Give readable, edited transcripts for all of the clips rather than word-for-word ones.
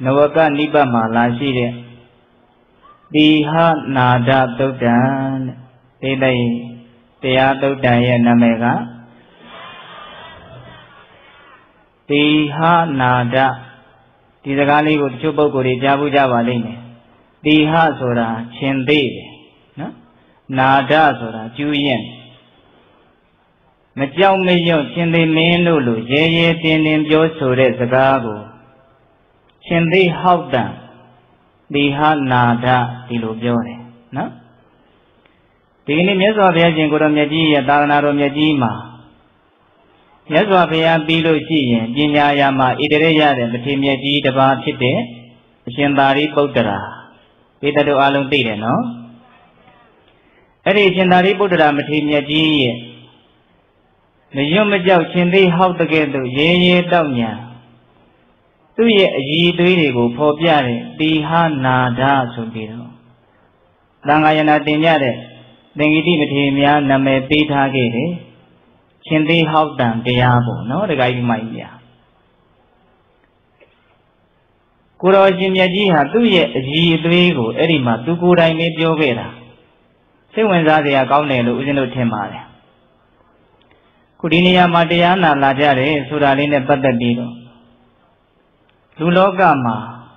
Nawaka nipa malashire. Diha nada dodan. Telai teya dodaya namega. Diha nada. Tidakali ucupo kuri jabu jabaline. Diha sora cendere. Nada sora juyen. Macam macam sendiri menu lu, je tenen jauh sore segago, sendiri hafdan, diha nada dilubjore, na? Ini biasa biasa jengkoram jadi ya dalanarom jadi ma, biasa biasa bilusi ya, jinaya ma idere jare, betim jadi depan cite, sendari putera, kita do alung tire, no? Eri sendari putera betim jadi ya. Nyo majau cendri hau tagedo ye ye taunya tu ye yi tui ni go pho pya de diha nada so de do tangayana tin ya de tengiti mathi mya name pe tha ke de cendri hau tan deya bo no dagai mai ya ko ro chin mya ji ha tu ye yi tui go ai ma tu ko dai me pyo ke da sai wen sa de ya kaung ne lo u chin lo thin ma de Kudinia Madiana Lajare, Suraline Badadino Lulogama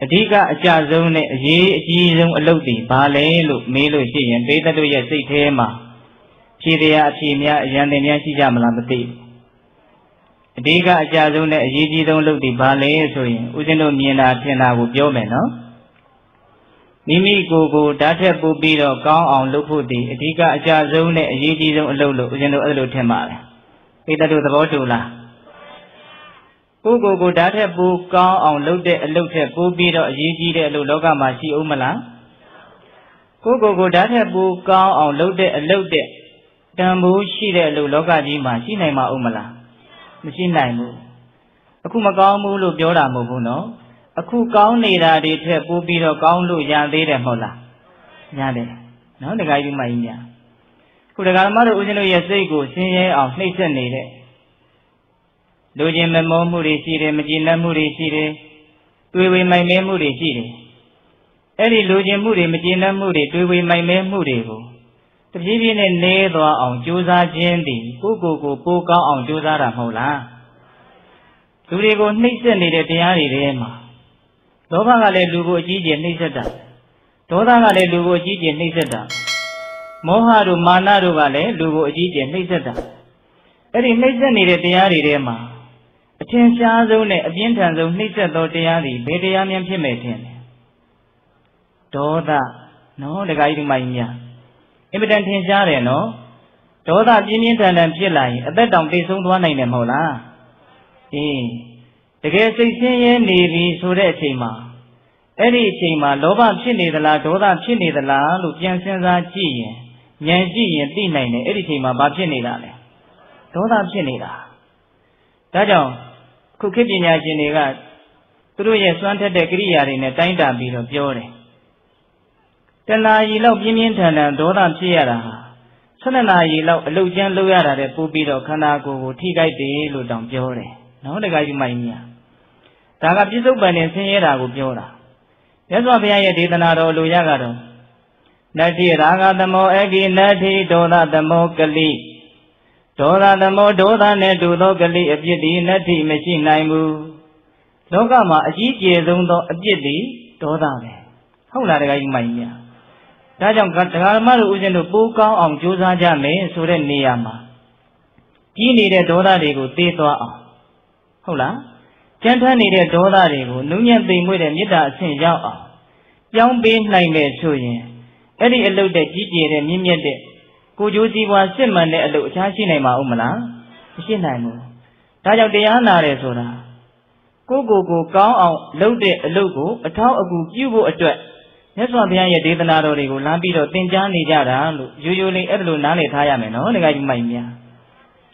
Adiga Jazone, Ye Jizum Lodi, Bale, Milo, Ji, and Beta do Yasi Tema, Chiria, Chimia, Yandania, Chiamalamati Adiga Jazone, Ye Jizum Lodi, Bale, Suri, Udino Miena, Tena, Ubiomeno Nimi Gogo, Data Bubiro, Gong on Lupudi, Adiga Jazone, Yidi Lolo, Zeno Lutemal. Ida do the Botula. Gogo, Data Bug, Gong on Lute, Lute, Bubiro, Yidi, Luloga, Masi Umala. Gogo, Data Bug, Gong on Lute, Lute, Tambu, Shida, Luloga, Dima, Sinema Umala. Machine Akumagamu, Lubiola, Mubuno. Aku kau nih dari tepu biro kau lu yang tidak hola, jadi, no degai mainnya. Kudegal maru ujinu yasai gu siye au nih seni de. Dojen memo muri sire, majina muri sire, tuwi mai me muri sire. Eri dojen muri majina muri tuwi mai me muri gu. Tapi bini nih doa au juza jendi, kuku kau au juza ramola. Tuli gu nih seni de tiari de ma. Doba ngale lugo jiji ni seda, doda ngale lugo jiji ni seda, moha ru mana ru ngale lugo jiji ni seda. Eri ni seda ni re tiari re ma, achen sha zone abien tan zone ni seda tiari bede ya mian pime tiene. Doda no degai di mainnya, imbedan achen sha re no, doda abien tan dan pilai abed dong di sung tuan ini mola, Jika sesuatu negeri sudah cima, eri cima loba cini dalam doa cini dalam lukian senjati yang jian di mana eri cima baca ni dalam doa cini dah. Tajam, kukipinya cini kat, terus Yesuan terdekiri hari ni tanda biru jore. Tanah ilau bimin tanah doa cini dah, sana ilau lukian luar ada pubiru kena kuku tiga di lutang jore. Nah degai mainnya. Tangkap jitu banyak seni ragu biora. Esok biaya di tanah rolu jaga rom. Nanti raga demo egi nanti doa demo kali. Doa demo doa ne doa kali abjadi nanti mesin naimu. Loga ma aji jezung do abjadi doa ne. Hau lah degai mainnya. Tajam kat tengah malu ujenu buka om juza jame suri niyama. Kini de doa degu ti doa. Hau lah. Jantan ini dia doa ribu, nunjang bingung dia tidak senjau. Yang bin lain bersuye, eri elok dia cici dia mimpi dia. Kuju jiwa seman dia elok cahsi nai mau mula, si nai mu. Tajau dia nari sura. Kuku kau au elok dia eloku, atau aku jiwa acuat. Neswa biaya dia tenaga ribu, lampi do tinjau ni jara, jujur ni elok nari thaya meno, degai mainnya.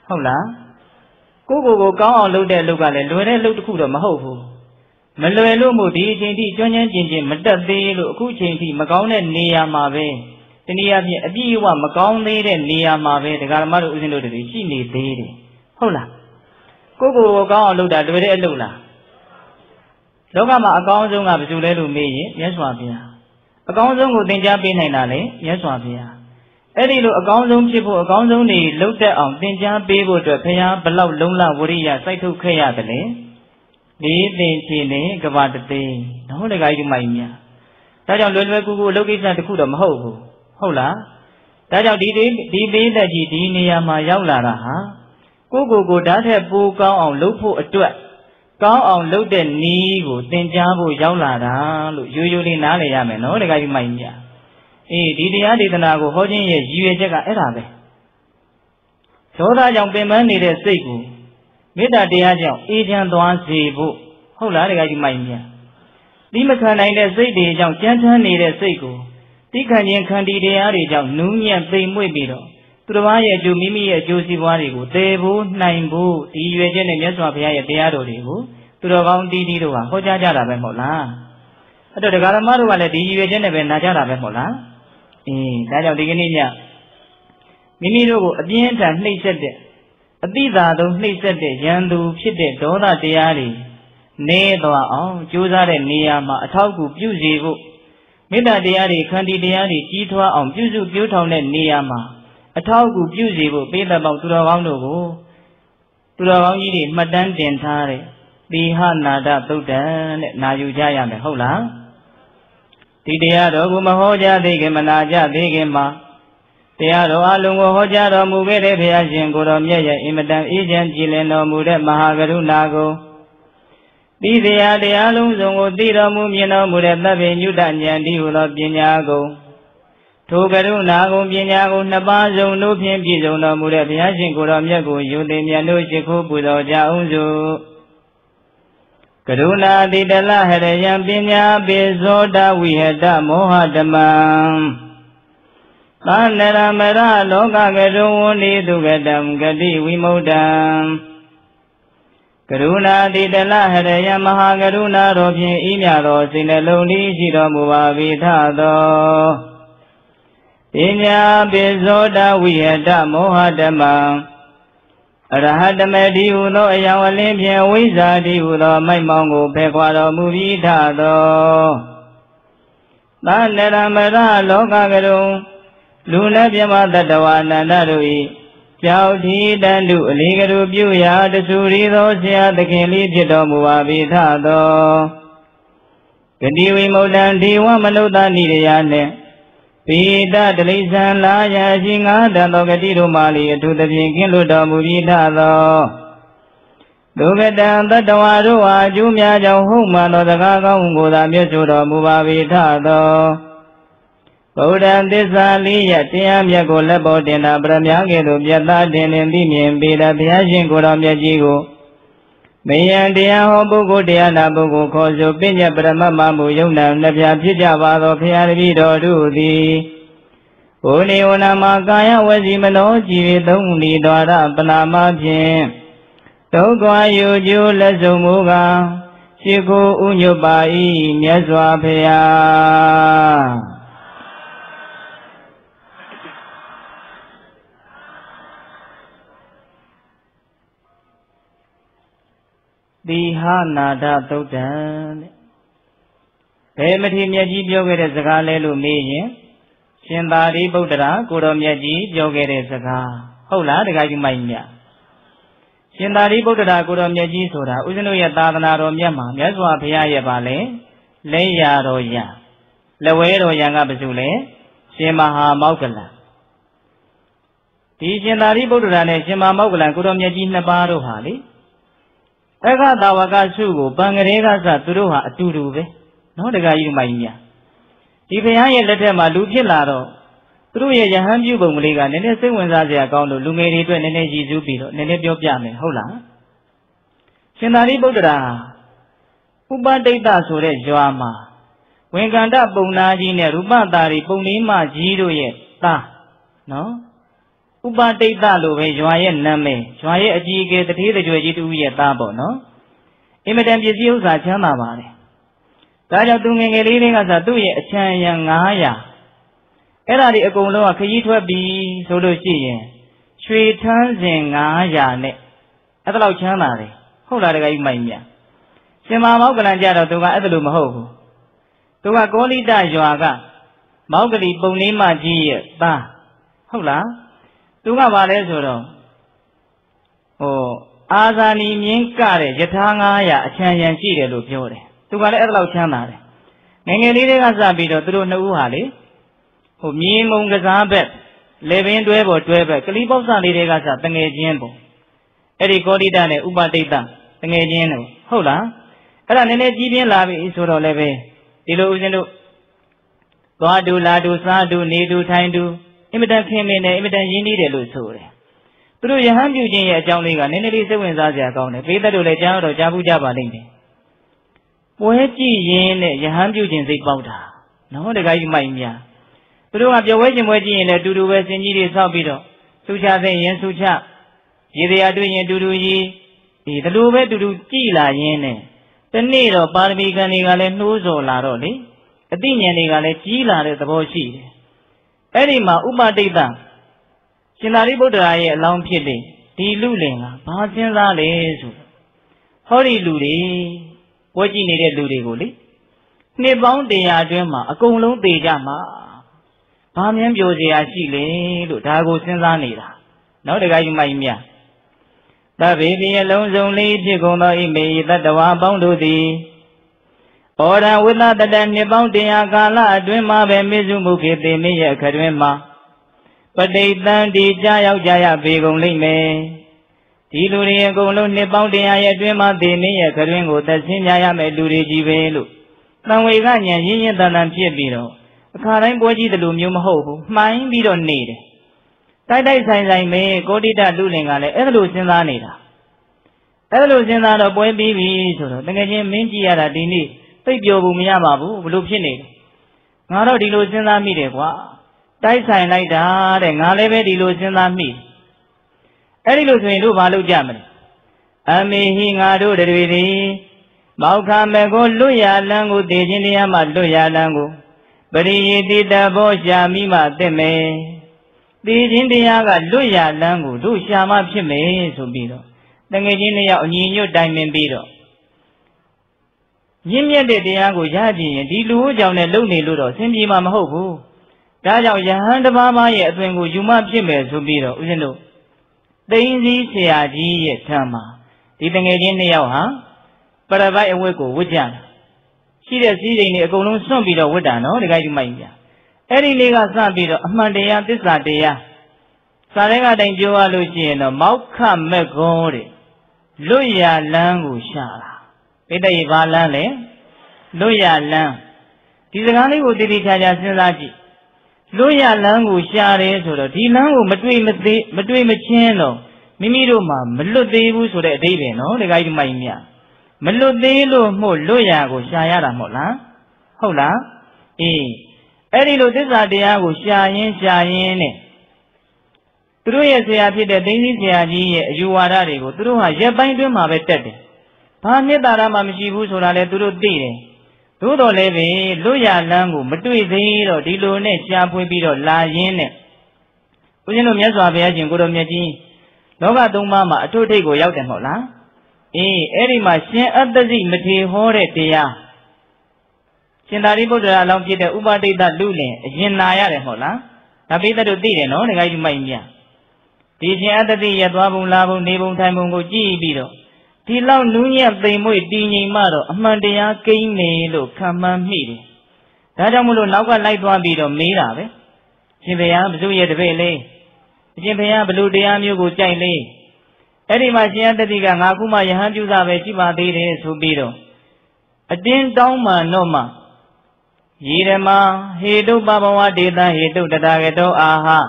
Hau lah. Kuku kau lalu dia lalu kali lalu dia lalu kuda mahu, melayu lalu mudi cendih jangan cendih mada di lalu ku cendih makau ni niya mabe, niya ni abiwa makau ni dia niya mabe dekat malu usin lalu dia cini deh, hola, kuku kau lalu dia lalu lah, Loka ma akau zong a bisu lelu mei ye swabia. Akau zong u tinja bi nai na le ye swabia. Eri lo akau zong cipu akau zong ni lo te ang tinja bi bo te peya belau long la wuri ya sai tu kaya te le. Di tinci ni kawa te te. Nahu le gai jumai mia. Ta jang luen we kuku loki san te ku do mahou ku. Hou la. Ta jang di bi te ji di ni ya ma yau la ra ha. Kuku ku da te bu kau ang lo pu atuat. Kau orang luar ni bu, tenjah bu jauh lah dah, lu jujur ni nale jame, no dekai main je. Di dia di tanah aku hujung ye jiwa jaga erabe. Saudara yang pemen ni deh seibu, beda dia jauh, ijan tuan seibu, hola dekai main je. Di macam ni deh seibu jauh, jantan ni deh seibu, di kajian kandi dia di jauh, nunyan seibu biru, tuan ye ju mimi ye ju siwari bu, tebu naim bu, jiwa jene nyeswa pihaya dia dori bu. Tujuan di diri doa, kau jaga apa mula? Aduh, dekat malu kalau di wajah ni benajar apa mula? Ini, saya jadi ni ya. Mimi logo, adien tan ni sedih, adi zado ni sedih, jandu sedih, doa diari, ne doa oh, juzare niya ma atau ku juzibu, mida diari, kandi diari, jitua om juzu jutau ne niya ma, atau ku juzibu, bila bau tujuan logo, tujuan ini madan dentare. Lihat nada tu dan naju jaya mehola. Tiada rogu mahoja dike manaja dike ma. Tiada alungu hoja romu beri biasa guram jaya imadam ijen jileno mudah mahagaru nago. Tiada alung zongo diramu jeno mudah nabi nyudan jandi ulab jenyago. Thugaru nago jenyago nabazong nupiem jizona mudah biasa guram jago yudem janu cikhu budau jaunzu. Karuna di dalam hari yang binya bezoda wihda mohadam. Tanera merah loga keruni dugadam gadi wimodam. Karuna di dalam hari yang maha karuna robi imyaro sineluni jiramuwa vidado. Binya bezoda wihda mohadam. Rahadame diulo yang walinya wisa diulo memangku pekwaru muda do. Tanera merah loga kerum, luna biasa dadawana narui. Jauh di dan lu liru biaya desuri dosia dekeli jidamu wabida do. Kendiwi muda diwa meluda niriyane. Pida delisan laya singa dan logat di rumah lihat tu terjengkel udah muda loh. Logat dan terdawaru ajumnya jauh mana terkagum gudamnya sudah muda loh. Kau dan desali ya tiam ya golek bodin abram yang kedua tadi nanti mimpi dia singkuram ya jigo. Maya dia hobu gudia nabu gukosu pinya berma mambu yunam nabya bija wado piar bidodu di. Uni unama kaya wazimano jiwi tungli dora penama je. Toko ayuju lesumuga siku unyubai nyeswa pia. Lihat nada tu dan. Pemeti miaji jogere segar lelu mei. Sendari budera kuram miaji jogere segar. Hola dekai jumainya. Sendari budera kuram miaji sura. Usnu ya tadana rom ya ma. Miaswa pia ya bale. Leya roya. Lewe roya ngabesule. Semaha maukala. Di sendari budera ne semaha maukala kuram miaji nabaru hali. Eka tawa kasuku pangereka saturuha turube, no dekai jumainya. Tiada yang letih malu je laro, turuye jahan juga muliga nenek seorang saja kau lo lumeri tu nenek jizu biro nenek biopjame, hola. Senari budra, uban data sore joama, wenganda bunaji ne ruban dari bunima jiru ye ta, no. Ubat data lu, jualan nama, jualan aji ke terhita jualan itu ia tahu, no? Ini macam jadi usaha cina barai. Kalau tu mengeliri dengan satu ia cina yang ngaya. Erari aku luar kehidupan bi solusinya, cuitan yang ngaya ne. Atau cina barai, hulur dekai mainnya. Sema mau kelan jadok tuka itu lu mahu. Tuka koli dah juga. Mau kali puni maji bah. Hula. Tuka balik suruh. Oh, azani mengkare jatanga ya cianjian ciri lu jore. Tuka le erlau cianare. Nengeli le kasabi do turun uhalih. Umi mungkin sahabat lebih dua ber kelipau sahli le kasab tengajian bo. Eri koli dah le ubat kita tengajian bo. Hula. Kalau nenek jibian labi isuro lebe, dilu ujilu, kuadu ladu sadu nidu thaindu, imitan kemene imitan yindi delu sore. Terus yang hamju jinya jauh lagi, nenek di sebuah saja kau ne, beda dulu jauh dulu jauh jauh balik ni. Boleh jinya yang hamju jin si bau dah, namun dekai mainnya. Terus abjau wajib wajib ni dulu wajib yindi sabiro, suca sen suca, yede adu yen dulu yi, di dulu wajib dulu cila yene. Teni ro parmi kani kali nuzo laro ni, ketinya ni kali cila ni terbosi. Eri ma ubat kita, sinari budaya lampir ni, dilu lenga, bahasa lale su, hari luli, wajin ni dia luli guli, ni bau dia aje ma, aku ulung dia ma, bahamian jodoh aji le, lu dah gosen lani lah, nau dekai maimia. Tapi dia langsung lihat guna ini tadawa bantu di orang wira tadanya bantu yang kalah dua mabe mizumuk itu miya kerumah pada itu dijaya jaya bingung lima tilurie golun ni bantu yang dua mabe miya kerumah tersin jaya meluri jiwelu namun ikannya ini dalam cebiro karena boleh dilumyum hobo main biro nere. Tadi saya ini kodi dah dulu lengan le, erlu senang ni lah. Erlu senang le boleh bibi suruh, dengan je menci ada di ni, tapi jauh mian babu belum sini. Ngarau di lu senang ni dekwa. Tadi saya ni dah dengan lebe di lu senang ni. Erlu senang lu balu jamin. Amihi ngarau dari ni, mau kami golu ya langgu, dejin dia malu ya langgu. Beri di dapur jami mateme. Di sini agak luya langgu, tu siapa pemeh subiro. Dengan ini ya unyu diamond biro. Jemnya deh aku jadi, di luar jauh ni luar, sendiri mama hobu. Dah jauh jahan depan maya tu engkau cuma pemeh subiro, ujian tu. Dengan ini siaji sama. Di dengan ini ya ha, perabai aku wajan. Sila ini aku langsung biro wajan, oh dekai cuma ini. Eri lega sabiro, amadaya tisadaya. Sarega dengjua lucieno, mauka megore, luya langu syara. Beda ibalan le, luya lang. Di segala itu dijaga sendiri. Luya langu syara sura, di langu matui maceno, mimiru ma, meludebu sura debeno, dekai mainnya. Meludelu mo luya go syara mola, hola, Eri lu desa dia aku syayin ni. Terus ya siapa dia dengan siapa dia juara dia aku terus aja banyak tu mabet tadi. Bahasa darah manusia itu surat itu terus dia. Terus oleh lu yang langgu betul sih lo di lu ni siapa pun biro lain ni. Ujian umnya suami aja guru umnya ji. Loga tu mama tu dia aku yau tengok lah. Eri macam ada si mesti hore dia. Sendiri boleh alam kita ubat itu dulu le, jen naya le hola, tapi itu tidak no, dekai cuma India. Di sini ada dia dua bung labung, ni bung time bung go jibiro. Di laut dunia bermui di ni maro, amandaya kini lo kamam miri. Ada mulu lakukan lagi dua biro mira be. Siapa betul ya debele, siapa betul dia mui go cai le. Eri macam ada dia ngaku macam juga berciba di le subiro. Adin tahu mana nama. Irama hidup bawa deda hidup dadar itu aha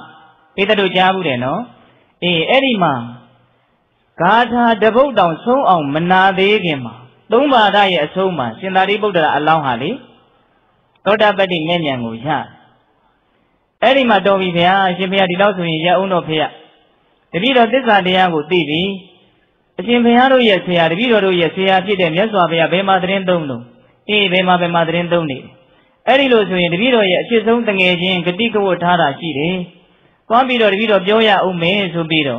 kita tu jauh deh no. Erima kata debut down so on menari gemah. Domba raya semua sinari bukan Allah hari. Toda beri menyang ujar. Erima dobi pia siapa di laut sunyi ya uno pia. Tapi roti sahaja aku tivi. Siapa ru ya siapa tivi ru ya siapa si demnya suapia bermadrin domno. Bermadrin domni. Eri lo suruh ni biro ya, sesuatu tengajian ketika kita ada sih deh. Kau biro biro jauh ya, umeh subiro.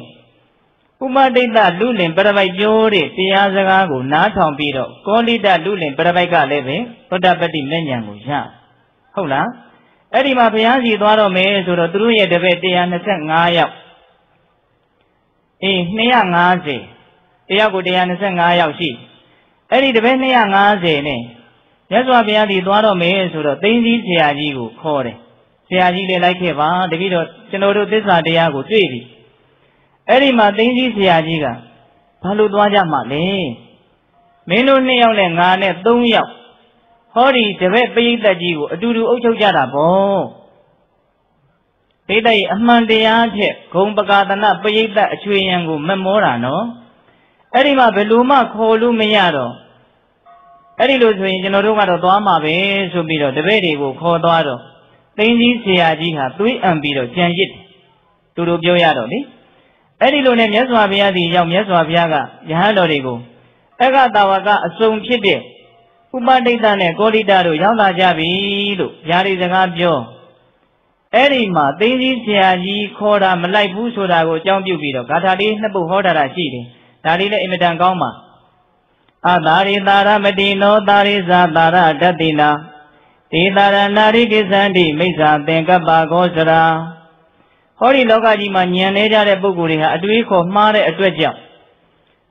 Umadita lulin berabai jore tiazaku natang biro, kolida lulin berabai galebe, odabati menyangu ya. Hola, eri mapiasi tuaro me suro truye debeti anasek ngayak. Nea ngase, tiaku de anasek ngayak si. Eri debet nea ngase ne, yaswa piasi tuaro me suro tenzi siajiku kore. Siajile lakeba, debito cenodo desa diaku tuiri. Eri ma tinggi siaji ga, balu dua jam male. Menu ni yang lengane tung yau. Hari sebab bayi tadi gu, dulu ucap jadah bo. Tadi aman dia je, kong berkata nak bayi tak cuci yang gu memorano. Eri ma beluma kholu meyaro. Eri lu cuci jenoro kado tua ma be subiro deberi gu khod doaro. Tinggi siaji ga, tui ambiro cianjit. Turu bioyaro ni. Eri lune miaswa biya di yau miaswa biya ga jahan loriku. Eka tawa ga asung kibir. Upadita ne kolida lu yau la jabi lu jari zaka biyo. Eri ma tinggi siaji kora melai busu dago jang biu bido. Katali nebu hoda da siri. Dari le imitan kau ma. Adari tara medino dari zatara datina. Tidara nari kisandi misa tengka bagosra. Hari lokaji manja nejare bukuri ha adui ko mare adwejam.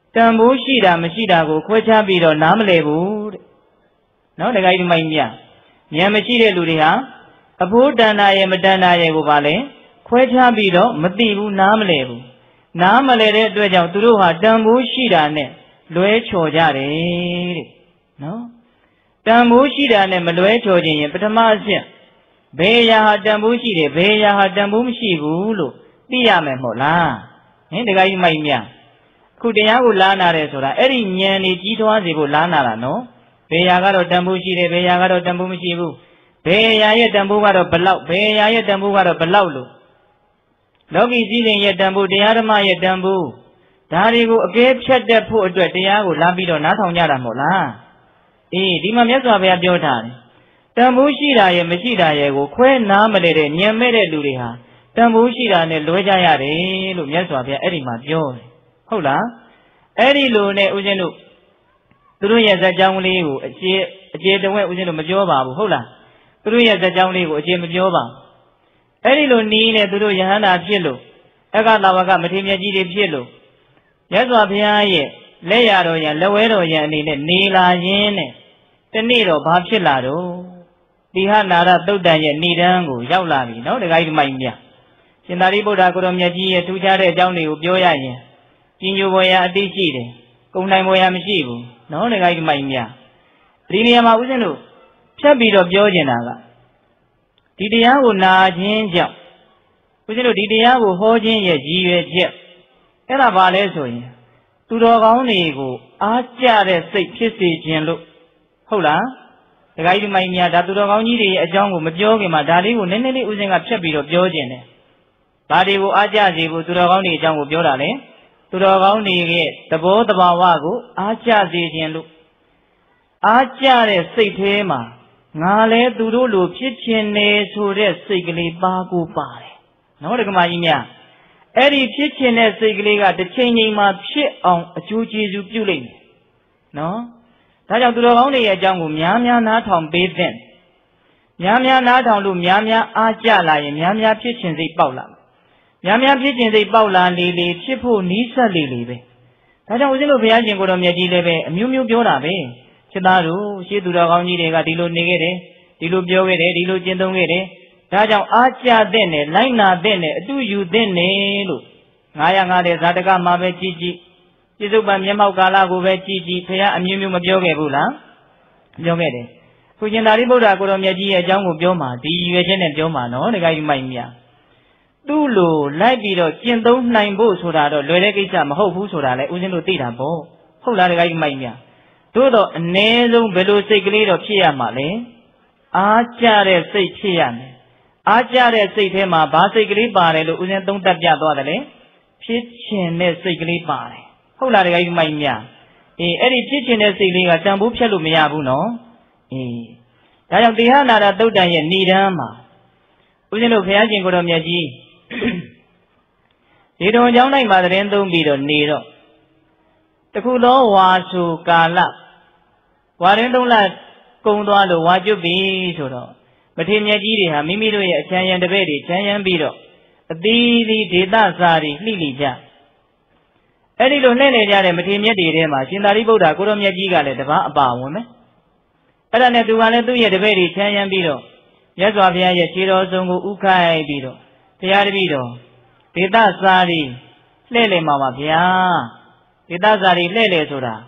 Tambu sida mesida ko kuaca biro nama lebur. No dekai mainnya. Nya mesida luri ha. Abu dana ye gubale. Kuaca biro mati bu nama lebu. Nama lere adwejam turu ha tambu sida ne luai cojare. No. Tambu sida ne meluai cojinya pertama asyam. Beja hadam busi de, beja hadam bumsi gulu, dia memola. Ini dekai mainnya. Kudanya gula nara sura. Eri nyani jiwa si gula nara no. Beja karo hadam busi de, beja karo hadam bumsi gulu. Beja ya hadam bukaro belau, beja ya hadam bukaro belau lu. Logi sini ya hadam bu, dia ramah ya hadam bu. Dari gu agak cedek pu dua dia gula bido natongnya ramola. Di mana suami abjad hari. Tambu sida ye mesida ye gu kue nama lere nyame lere luri ha. Tambu sida ne luja yare lu miaswa biya eri mabjol. Hola, eri lu ne ujenu. Turu ye zajang li gu aje dewe ujenu mabjoba bu. Hola, turu ye zajang li gu aje mabjoba. Eri lu ni ne turu yahana pielu. Eka lawaga matimya jiri pielu. Miaswa biya ye leyaro ya lewero ya ni ne ni la yene. Teniro babshilaro. Lihat nara tu dah ye ni dah anggu jauh lagi, no dekai mainnya. Sendiri bodoh korom ye dia tu cari jauh ni ubioya ye, tinju boya adi sih deh, kau naik boya mesti bu, no dekai mainnya. Ini ama usen lu, sebiji ubioya naga. Di dia bu najen jam, usen lu di dia bu hojen ye jiwe jam, era balik soalnya. Tu doa kau ni bu, aja deh sekecil jenlu, hola. Dekai mainnya dah tu doang jiri ajang gu mabjol ke mana dari gu nenek ni usen ngapsya biro bjol jene. Dari gu aja si gu tu doang ni ajang gu bjol ale, tu doang ni ke tebo tebawa gu aja si jenu. Aja le seite ma, ngale tu do lu pichene sure segli bagu pare. Nampak mainnya, eri pichene segli kat cengeng ma pich ang cuci jujuling, no? Tajang tu doang ni ajang gu miamia natang beten, miamia natang lu miamia aja lai miamia pichen si baulan, miamia pichen si baulan lili cipu nisa lili be. Tajang usin lu biar jengko dom jadi lebe miu miu biola be. Cedaru si tu doang ni deka dilu negere, dilu biogere, dilu jendongere. Tajang aja dene, laina dene, tuju dene lu. Ngaya ngade sadeka mabe cici. Jitu banyak mau kalah gue cici, saya ambil mabjol ke bulan, jom ke deh. Kucing dari bodoh aku ramai dia janggu bioma, dia jenis bioma, no dekai mainnya. Dulu lagi lo cinta naik bus sudah lo, lelaki kita mahu bus sudah le, usin lo tidak bo, hola dekai mainnya. Tuh do nezung belus segli lo cia male, acara sekian, acara seitema bahasa segli pare lo usin tung terjatuh ada le, pichen segli pare. Kau lari gaya mainnya. Eri cincin esli kat jambu pelu miabu no. Tajang dia nara tu dah ye ni dah ma. Usen lu faham jengko dom yaji. Nidong jauh naik badan tuh biro nidong. Tekulo wasukala. Warin tuh lah kongdoa lo wajib biro. Betulnya jiri ha mimi lo ya cian yang deberi cian yang biro. Diri deda sari lili jah. Eri lo nenek jare betulnya diri macin dari boda kurangnya jiga le deba bau me. Erane tuh gane tuh ya deberi cian yang biro. Ya suaminya ya ciro sungguh ukai biro, tiar biro, tidak sari lele mama biar, tidak sari lele sura,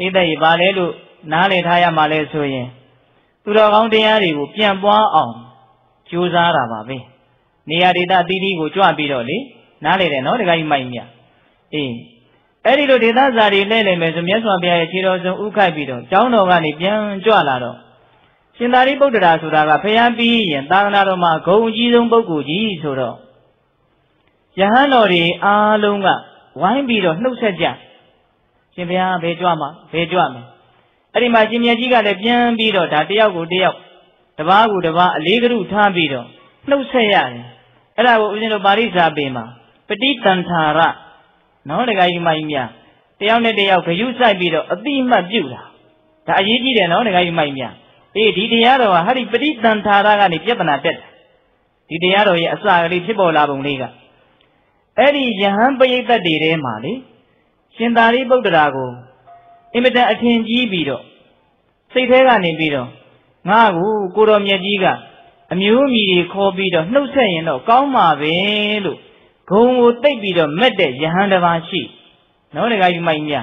tidak ibale lu nale thaya male suye, tulang kau tiar ibu pian buah om, cuza raba be, niar tidak diri ku cua biro li, nale reno dekai mainnya, eri lu tidak sari lele mesum ya suaminya ya ciro sungguh ukai biro, jauh nongani pian cua laro. Sindari bodra suraga peyabi yang tangnaro ma gouji dong boguji suro. Jahanori alunga wain biro nuk saja. Simpia bejua ma. Adi macamnya jika lebihan biro datiaku. Tebaku tebak legeru tham biro. Nuk saya. Ada aku ujian baris abema. Peti tantara. Nol dekai maimia. Tiang ne tiang kejusai biro. Adi majura. Tak aji jide nol dekai maimia. Di dia roh hari beri tentara kan dia penatid. Di dia roh ya asal dari siapa labung liga. Eri jangan banyak terdiri mali. Sendari berdagu. Ini dah atenji biro. Setelah ni biro. Ngaku kurangnya juga. Amiu miri kau biro. Nusanya no kau mabelu. Kau utai biro mede jangan dewasi. Nolak ayu mainnya.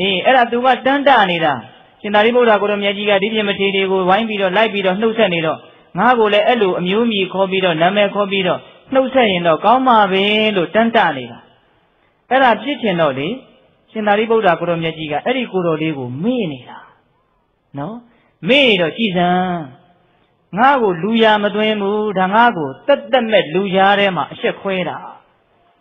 Era tugas tanda ni dah. Sendiri bola korom yang jika diri sendiri itu wine biro, light biro, nusan biro, ngaku le elu, miumi kopi biro, nama kopi biro, nusan biro, kau mabe lu tentang ni lah. Era cuci nolih, sendiri bola korom yang jika eri kuroli ku mini lah, no, mini lo cisang, ngaku luya matuemu, dah ngaku tetamet luya rema sekolah,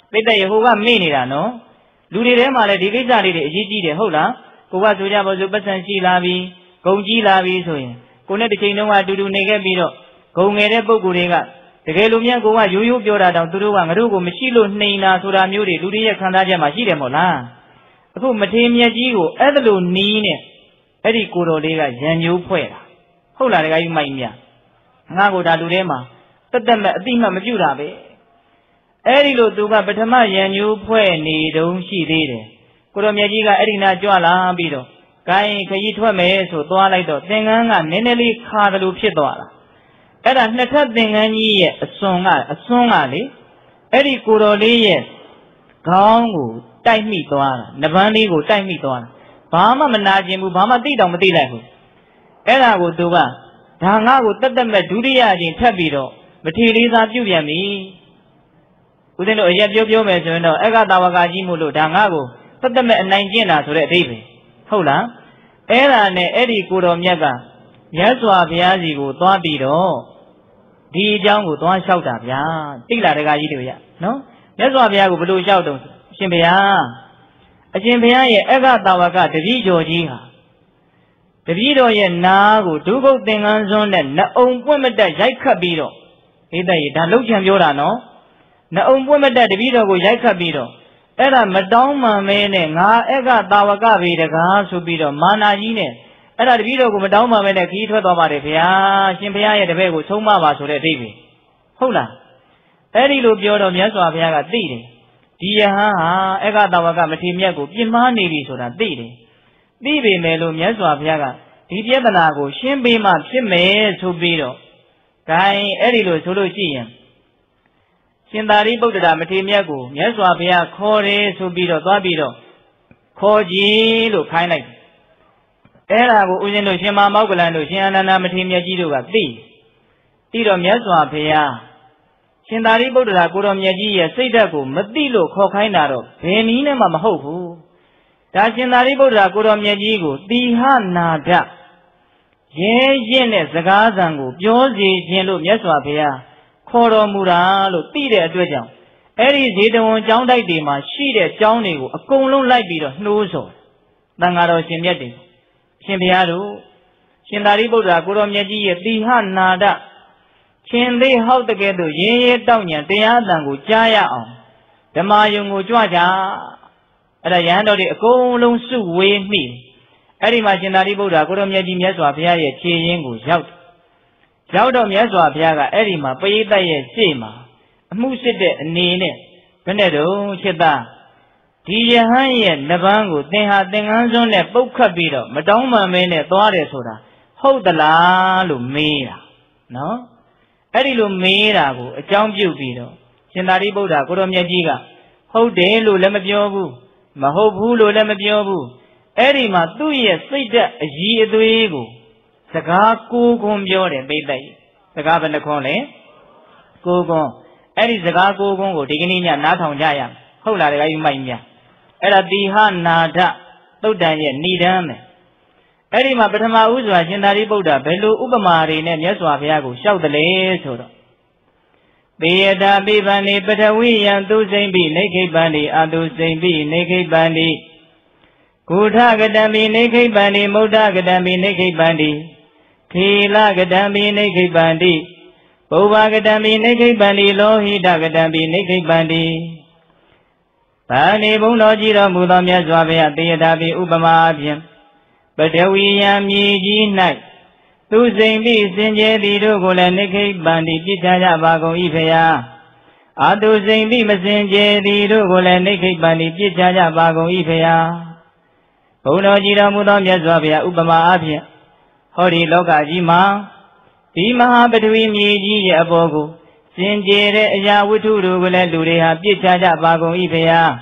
benda itu kan mini lah no, luri rema le di kerja di sisi dia hola. Kuwa sudah baju bersensi labi, kunci labi soye. Kuna dicintung aku dulu nega biro, kau ngere bukurega. Tegelumnya kuwa yuyu biora dalam turu wangeru ku mesilu nina suramyuri duri ya kandaja masih demola. Aku matemnya jigo, adalu nine, eri kurolega janju puera. Kau lari kayu mainnya, ngaku dah dulu dema, tetapi adima mencurabe. Eri lo tuga pertama janju puer ni dong si deh. Kurang jika erina jual lah biro, kain kehidupan mesu tua lagi tu, dengan neneli kahad lupa tua lah. Era nekat dengan ini songal ni, eri kuroli kaungu taimi tua lah, nebani ku taimi tua lah. Bahama menajimu, bahama tidak mutilah ku. Era ku tu bah, tengah ku tetap berduria jin terbiro, bertiri satu jami. Udin oya jauh mesu no, ega tawakaji mulu tengah ku. Tetapi anjingnya sudah tiba. Hola, era ne eri kurangnya kan, ya suaminya juga tuan biro, di jauh tuan saudara ya, tidak ada gaji dia, no? Ya suaminya juga perlu saudara, simpia ya agak tawaga terbijojiha, terbiro ya naku cukup dengan zonda, na umpan muda jaikah biro, ini dah lukisan joran no, na umpan muda terbiro ku jaikah biro. Era madam mana, ngah ega tawaga biro, ngah subiro, mana jine. Era biro ku madam mana kita tu amari pia, simpia ya debe ku semua basure tibi. Hola, eri lu bioro mian so apia kat tibi. Dia ha ega tawaga mesti mian ku jemaah ni bisoran tibi. Tibi melu mian so apia kat tibi benda ku simpi mat simpi subiro. Kai eri lu solusian. Sendari bodra metemnya ku, ya suaminya kore subiro tua biro, koji lu kain lagi. Era ku ujian lu siapa mau kelan lu siapa nana metemnya jiru kat di. Tiada ya suaminya. Sendari bodra kurang ya jia seida ku mesti lu kau kain narok, pemina mama hofu. Dan sendari bodra kurang ya jigu dihan nada. Ye ne segar zangu, jozi jelu ya suaminya. Korang murah lo tidak dua jam. Eri hidup jauh dari dema, sihir jauh ni ku. Konglo lagi biro, nusul. Tenggarau sembia deh. Sembia lo. Sendari bodra kurang jadi dihan nada. Sendiri hal terkejut. Ye tahu ni tiada tangguh jaya. Demayungu cuaca ada yang dari kolong suwe mi. Eri macam dari bodoh korom jadi miaswa biaya ye cienggu jauh. Jauh dom miaswa biaya eri ma payda ye cima. Musik nene beneru ceda. Dia hanya nabangu tengah tengah zone buka biru. Madang mama nene tua resora. Hau dalah lumira, no? Eri lumira bu jambu biru. Sendari boda korom nyajiga, hau deh lu lama biobu, mahau bulu lama biobu, eri mah tu ye sejak jitu ego, segala kugum biore bedai, segala benda kone, kugum, eri segala kugum go digininya nathong jaya, hau lari lagi mainnya, era dihan nada, tu daya ni dame, eri mah pertama uswa sendari boda belu ubamari ne nyaswa fiago, show dale soro. Biada bibani padawi yang tu sembi negi bani adu sembi negi bani kuda gadami negi bani muda gadami negi bani thila gadami negi bani bawa gadami negi bani lohida gadami negi bani bani buloji ramu damya jawabnya biada bi ubama abjam padawi yang miji naik Tu sembi senjadi do gula negi bandi pitaja bago ifeya. Adu sembi mesenjadi do gula negi bandi pitaja bago ifeya. Puno jira muda miaswabya ubama abya. Hari loka jima. Di maha betui miji ya bogo. Senjere aja wudu do gula lureha pitaja bago ifeya.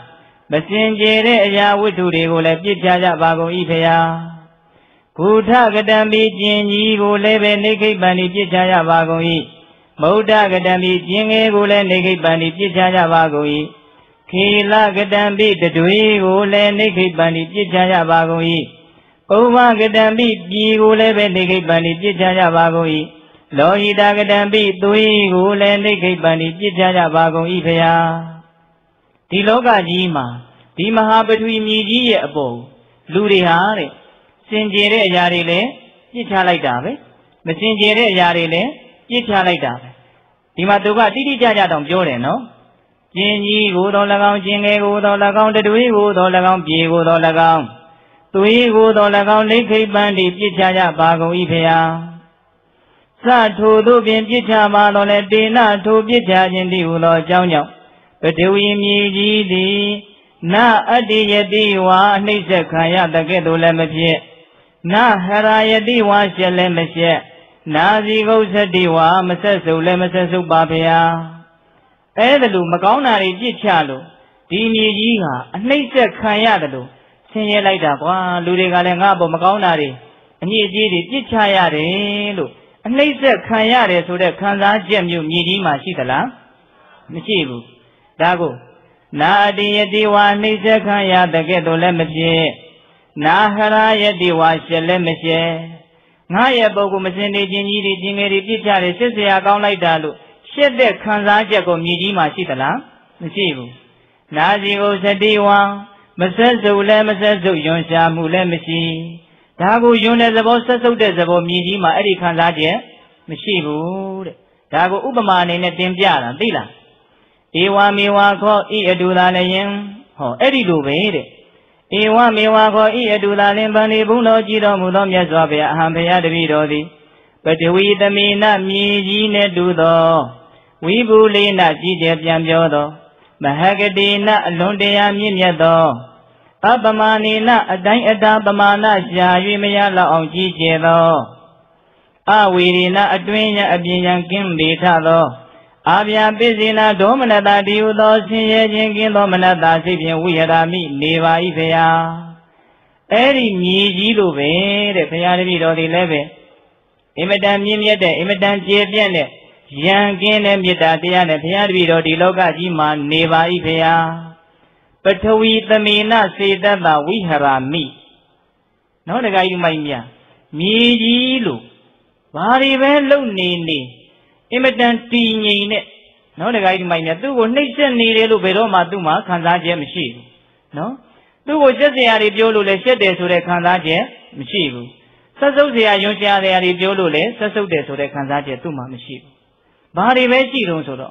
Mesenjere aja wudu do gula pitaja bago ifeya. Kuda gadami jenji gule benegi bani pijaya bagoi, muda gadami jengi gule benegi bani pijaya bagoi, kila gadami dedui gule benegi bani pijaya bagoi, uwa gadami bi gule benegi bani pijaya bagoi, lohida gadami dui gule benegi bani pijaya bagoi paya. Di loka jima, di mahabetui miji ya bo, lurihari. Senjere jari le, jijalai dabe. Mesenjere jari le, jijalai dabe. Di matuka tiri jaja dong jore no. Jenji gudo lagam, jenge gudo lagam, dedui gudo lagam, bi gudo lagam, tui gudo lagam, lekhi bandi jijaja bago ifeya. Sa tu tu bin jijama dole di na tu jijajen di gudo jaunjau. Bedui miji di na adi yadi wa nisekaya dagedu lemepye. Na haraya diwa syele mesye, na zikousa diwa mesesu le mesesu babya. Edalu makaunari jitchalu, di mijiha, anaysa khayadalu, senye laida kwa lurikale ngabo makaunari, anayjiri jitchayare lu, anaysa khayare sude khanza jemyu mijima shitala, mishibu. Dago, na adi yadiwa anaysa khayadagedu lemepye. Nahara ya diwasya lemesye Ngaya boku mesende jenjiri jingeri pichari sesya kaun lai dalu Shedde khanzaja ko mijima shitala Mesibu Nazi ko sadiwa Mesesu le mesesu yonshamu le mesi Daku yone zabo sesute zabo mijima eri khanzaja Mesibu Daku upamane ne temjara dila Iwa miwa ko i adulalayen Ho eri lubere Iwa miwa ko iya dula limbani bulo jiro mudom ya swabya hampe ya debiro di. Betiwi temi na miji ne dudo. Wibuli na jijep jam jodo. Mahagadi na londe ya mimyado. Abamani na adang adabamana syahwi maya laong jijero. Awiri na adwenya abiyang kimbi talo. Abiyang pisina domanata diudo sinye jengkin domanata sipin wiyadami niwa ifeya. Eri miji lube de peyaribi dodi lebe. Imedan mimyede, imedan jebyende. Jengkine myedatiyane peyaribi dodi loka jima niwa ifeya. Patawi tamina sedata wiharami. Nau nega imaimya. Miji lu. Wariwe lu nini. Imedan tinggi ini, no degai di mana tu, kau ni sendiri lu beru madu mah khanzaje mesti, no, tu kau jadi hari biolu le sedesure khanzaje mesti, sesau sehari jadi hari biolu le sesau desure khanzaje tu mah mesti, bahari macam itu soro,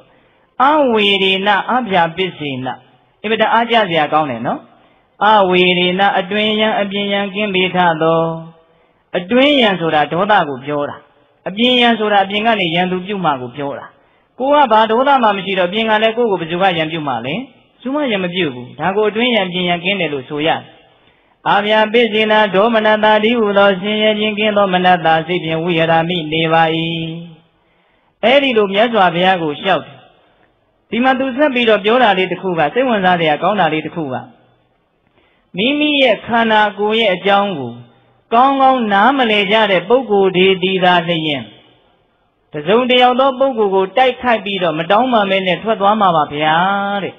awiri na abjad bisina, Ibadah aja dia kau nih, no? Awirina adunya abinya kimbi thado. Adunya surat doda gubjora. Abinya surat abinga nih yang dujuma gubjora. Kuah badoda mamsi abinga le kuku berjuga yang juma le. Cuma yang berjugu. Tangguh adunya abinya kini lu suya. Abia bezina do menata diulosin yang jingkin do menata si yang wiyarami lewai. Eri lu biasa abia gusyaut. Lima dosa biro biola di terkuba, semuanya dia kau nari terkuba. Mimi ya karena gue ya janggu, kau kau nama lejar deh buku di rasanya. Terus dia udah buku gue taykai biro, mendong memilih suatu sama bapia deh.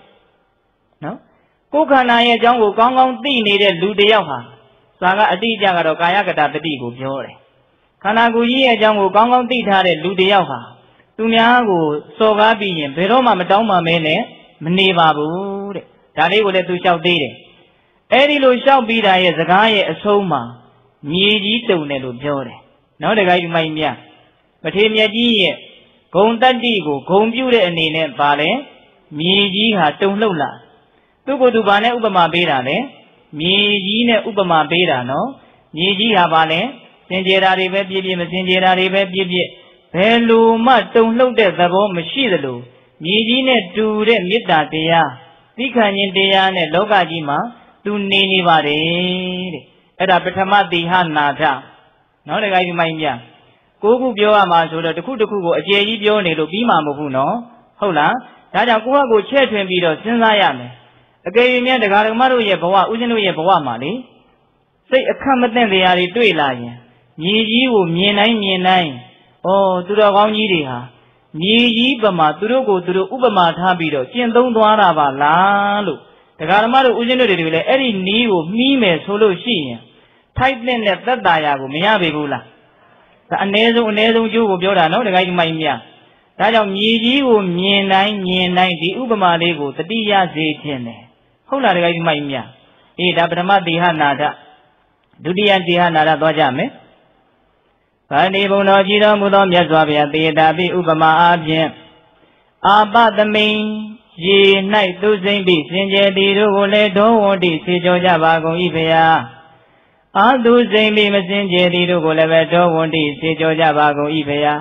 No, kau karena ya janggu kau kau di ni deh lu dia apa? Soalnya di jaga dokaya kita berdiri gue biola. Karena gue ya janggu kau kau di dia deh lu dia apa? Dunia aku soga biyen, beroma macam mana ni? Meni babu deh. Tadi aku lepas jauh deh. Eri lo jauh bida ya sekarang semua ni jitu ni lo jauh deh. Nampak gaya main dia. Macam ni dia, konten dia, komputer ni ni balik ni dia tu lula. Tu kau tu balik ubah beda deh. Ni dia ubah beda no. Ni dia balik senjari berbiar, senjari berbiar. Hello, macam laut deh, sebab masih dulu. Miji ne dure mita dia, dikanya dia ne loga jima tu nini barai. Ada pertama dihan naja, nampak gaya main dia. Kuku bioa masuk deh, kuku ajaib bioa ni tu bima mukno. Hola, jadi aku aku ceritain biro senaya ni. Agai ni ada kalau malu ye bawa, ujian ye bawa mari. Saya akan mesti dia ada dua lagi. Miji u mienai. Oh, tu dah kau ni dia. Ni berma tu dah kau tu dah ubah mata biru. Cendung tuan apa lalu? Tengah malam ujian tu dibeli. Eri ni u mime solusi. Type ni lepas daya aku mian begula. Tak nezu juga berada. No, tengah cuma mian. Tadi ni u mienai di ubah mata aku. Tadi ya zetiane. Kau lah tengah cuma mian. Ini dah berma diha nada. Dunia diha nada dua jam. Pani bunuh jiran bunuh biasa biasa tapi ubama abjen. Abad main je naik tu sendiri sendiri dulu le doh di sejajar bagai ibya. Adu sendiri mesin sendiri dulu le doh di sejajar bagai ibya.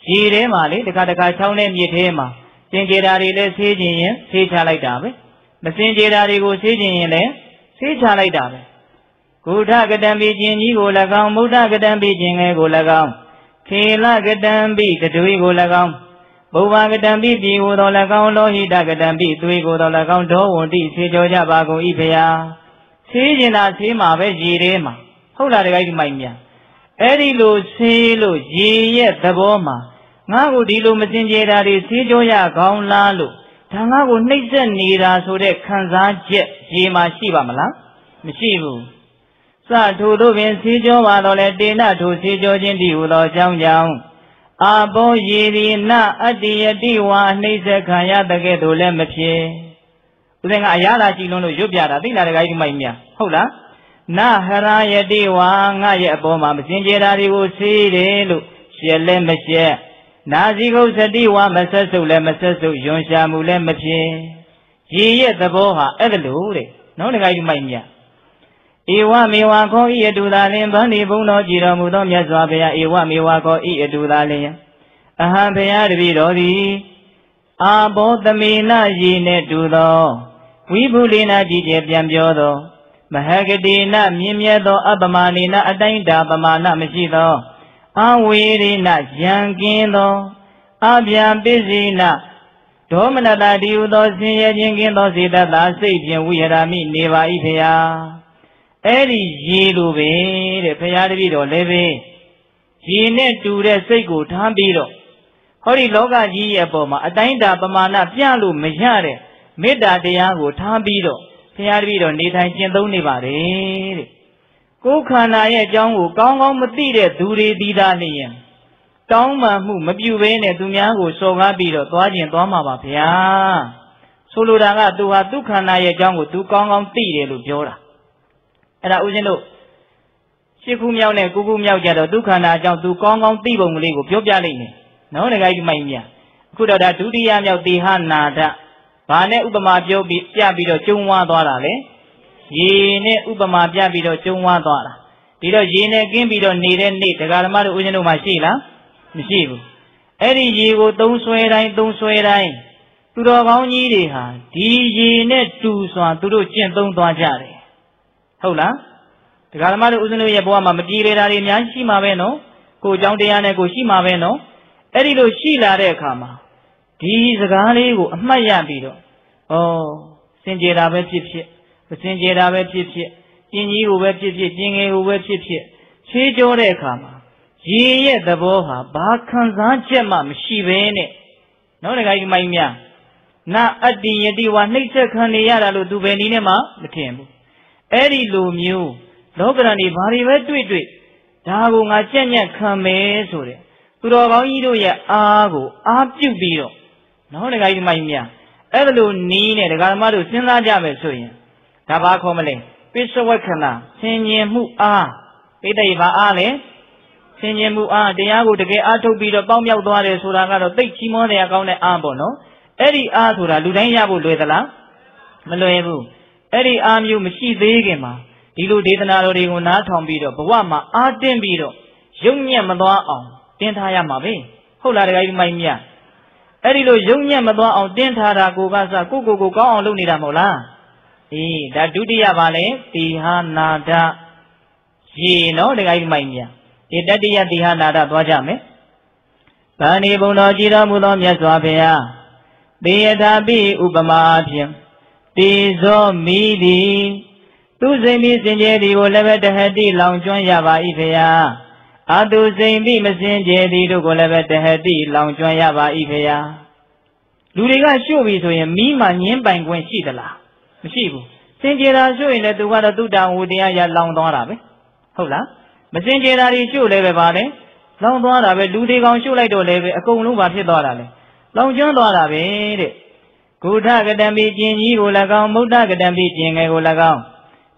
Siri mali dekat dekat cawan ni tema sendiri dari le sejajar secalai dapat. Mesin sendiri dari go sejajar le secalai dapat. Kuda kedam biji ni golagam, muda kedam biji ni golagam, kela kedam biji kedui golagam, bawa kedam biji golagam, lohida kedam biji kedui golagam, doh di sejajar bagai ibya, sejenak semua berjiri ma, hola dekai mainnya, erilu selu jie teboma, ngaku di lu mesin jerari sejajar kau lalu, tengah ku nizan nira sore kanzan je jema siapa malam, siapa? Satu tu bin si jauh walau dina tu si jauh jadi ulo jauh jauh. Abu jadi na adi adi wahni sekaya dekat dulu macam. Udah ngayal aja lono jubjara di lada gaya mainnya. Hola, na hera jadi wah ngaya boma mesin jerari usi delu sele macam. Nazi kau sedih wah masa sule jonsha mule macam. Iya terboha elulure. Nono gaya mainnya. Iwa miwa ko iya dulalen bani buno jiramu dom ya zabaya iwa miwa ko iya dulalen aha beya dibirori abodamina jine dulo wibulina jije biamjodo mahagdina miemyedo abamanina adainda abamana meshido awirina yangindo abiambizina domana dadiudo sinya yangindo sida dasibya wiyarami neva ifya Eri jilu ber, pelajar biro lebe, jine ture sego tham biro. Hari loga jia boma, adainda boma na pialu mesyare, meda dia go tham biro, pelajar biro ni thay cendau ni bare. Kokana ye jangu kongkong mati re dure di daliya, kong mahu mabiwe ne dunia go soga biro, tua jen tua mama pia. Solo raga tuha tu kana ye jangu tu kongkong ti re lujora. Ada ujian tu, si kumyau ni kumyau jadi tu karena jauh tu kongkong tiba muli kupjau jadi ni, no negara ini mainnya, kuda dah tu dia jauh tihan nada, Bane upama pyo pya pi do chung wa twa ta le. Ye ne upama pya pi do chung wa twa ta. Pi do ye ne kin pi do ne de ne dagaramma do uyin do ma shi la? Mashi bu. Airi ye ko tong swai dai. Tu do kaung ji de ha di ye ne tu swa tu do chin tong twa ja de. Hout la? Dagaramma do uyin do ye bwa ma ma pi le da ri myan shi ma bae no. Ko chang de ya ne ko shi ma bae no. Airi do shi la de kha ma. Di sekali ku emak ya bido. Oh, senjera bercipcip, senjera bercipcip, ini ku bercipcip, ini ku bercipcip. Si jore kama, jie daboha, bahkan saja mam si bene. Nona kaya mainnya. Na adi adi wanita sekhani ya lalu tu beni ne ma betembu. Eri lumiu, lobrani bari berduit. Dagu ngacenya kame sore. Turabau itu ya aku, abju bido. Nona kaya mainnya. Elu ni ne dengan malu senang aja bersuara. Tapi aku melayu. Besok kena senyum a. Kita iba a le. Senyum a. Dia aku dekai atau biru bau yang tua le surah kalau baik cuma dia kau ne a bono. Eri a surah luaran yang aku luaran. Melayu. Eri a mu mesti degi ma. Ilu di tanah lori guna thong biru. Bawa ma a ten biru. Jumnya mendoa om. Tentaya ma be. Hular gaya mainnya. Eri lo jungnya mabwa on tentara gugasa kuku kau lu ni dah mula. I dah dudia balik tihan nada. Si no dengan mainnya. Ida dia tihan nada dua jam. Bani bunuh jira mulam ya suapia. Biada bi ubama abiam. Tizo midi. Tu zemi senjeri boleh berhati langjuan ya baifia. Aduh zembi mesin jadi tu golek berhati langjuan ya baifia. Luriga syubi tu yang mima nyempang kuen si dala. Mesti bu. Senjera syubi ni tu kalau tu dah udia ya langjuan rabe. Hola. Mesin jera di syubi lebe balik. Langjuan rabe luriga syubi tu lebe. Aku ulu baca doa le. Langjuan doa rabe. Kuda kedambi jenji golek kau, muda kedambi jengai golek kau,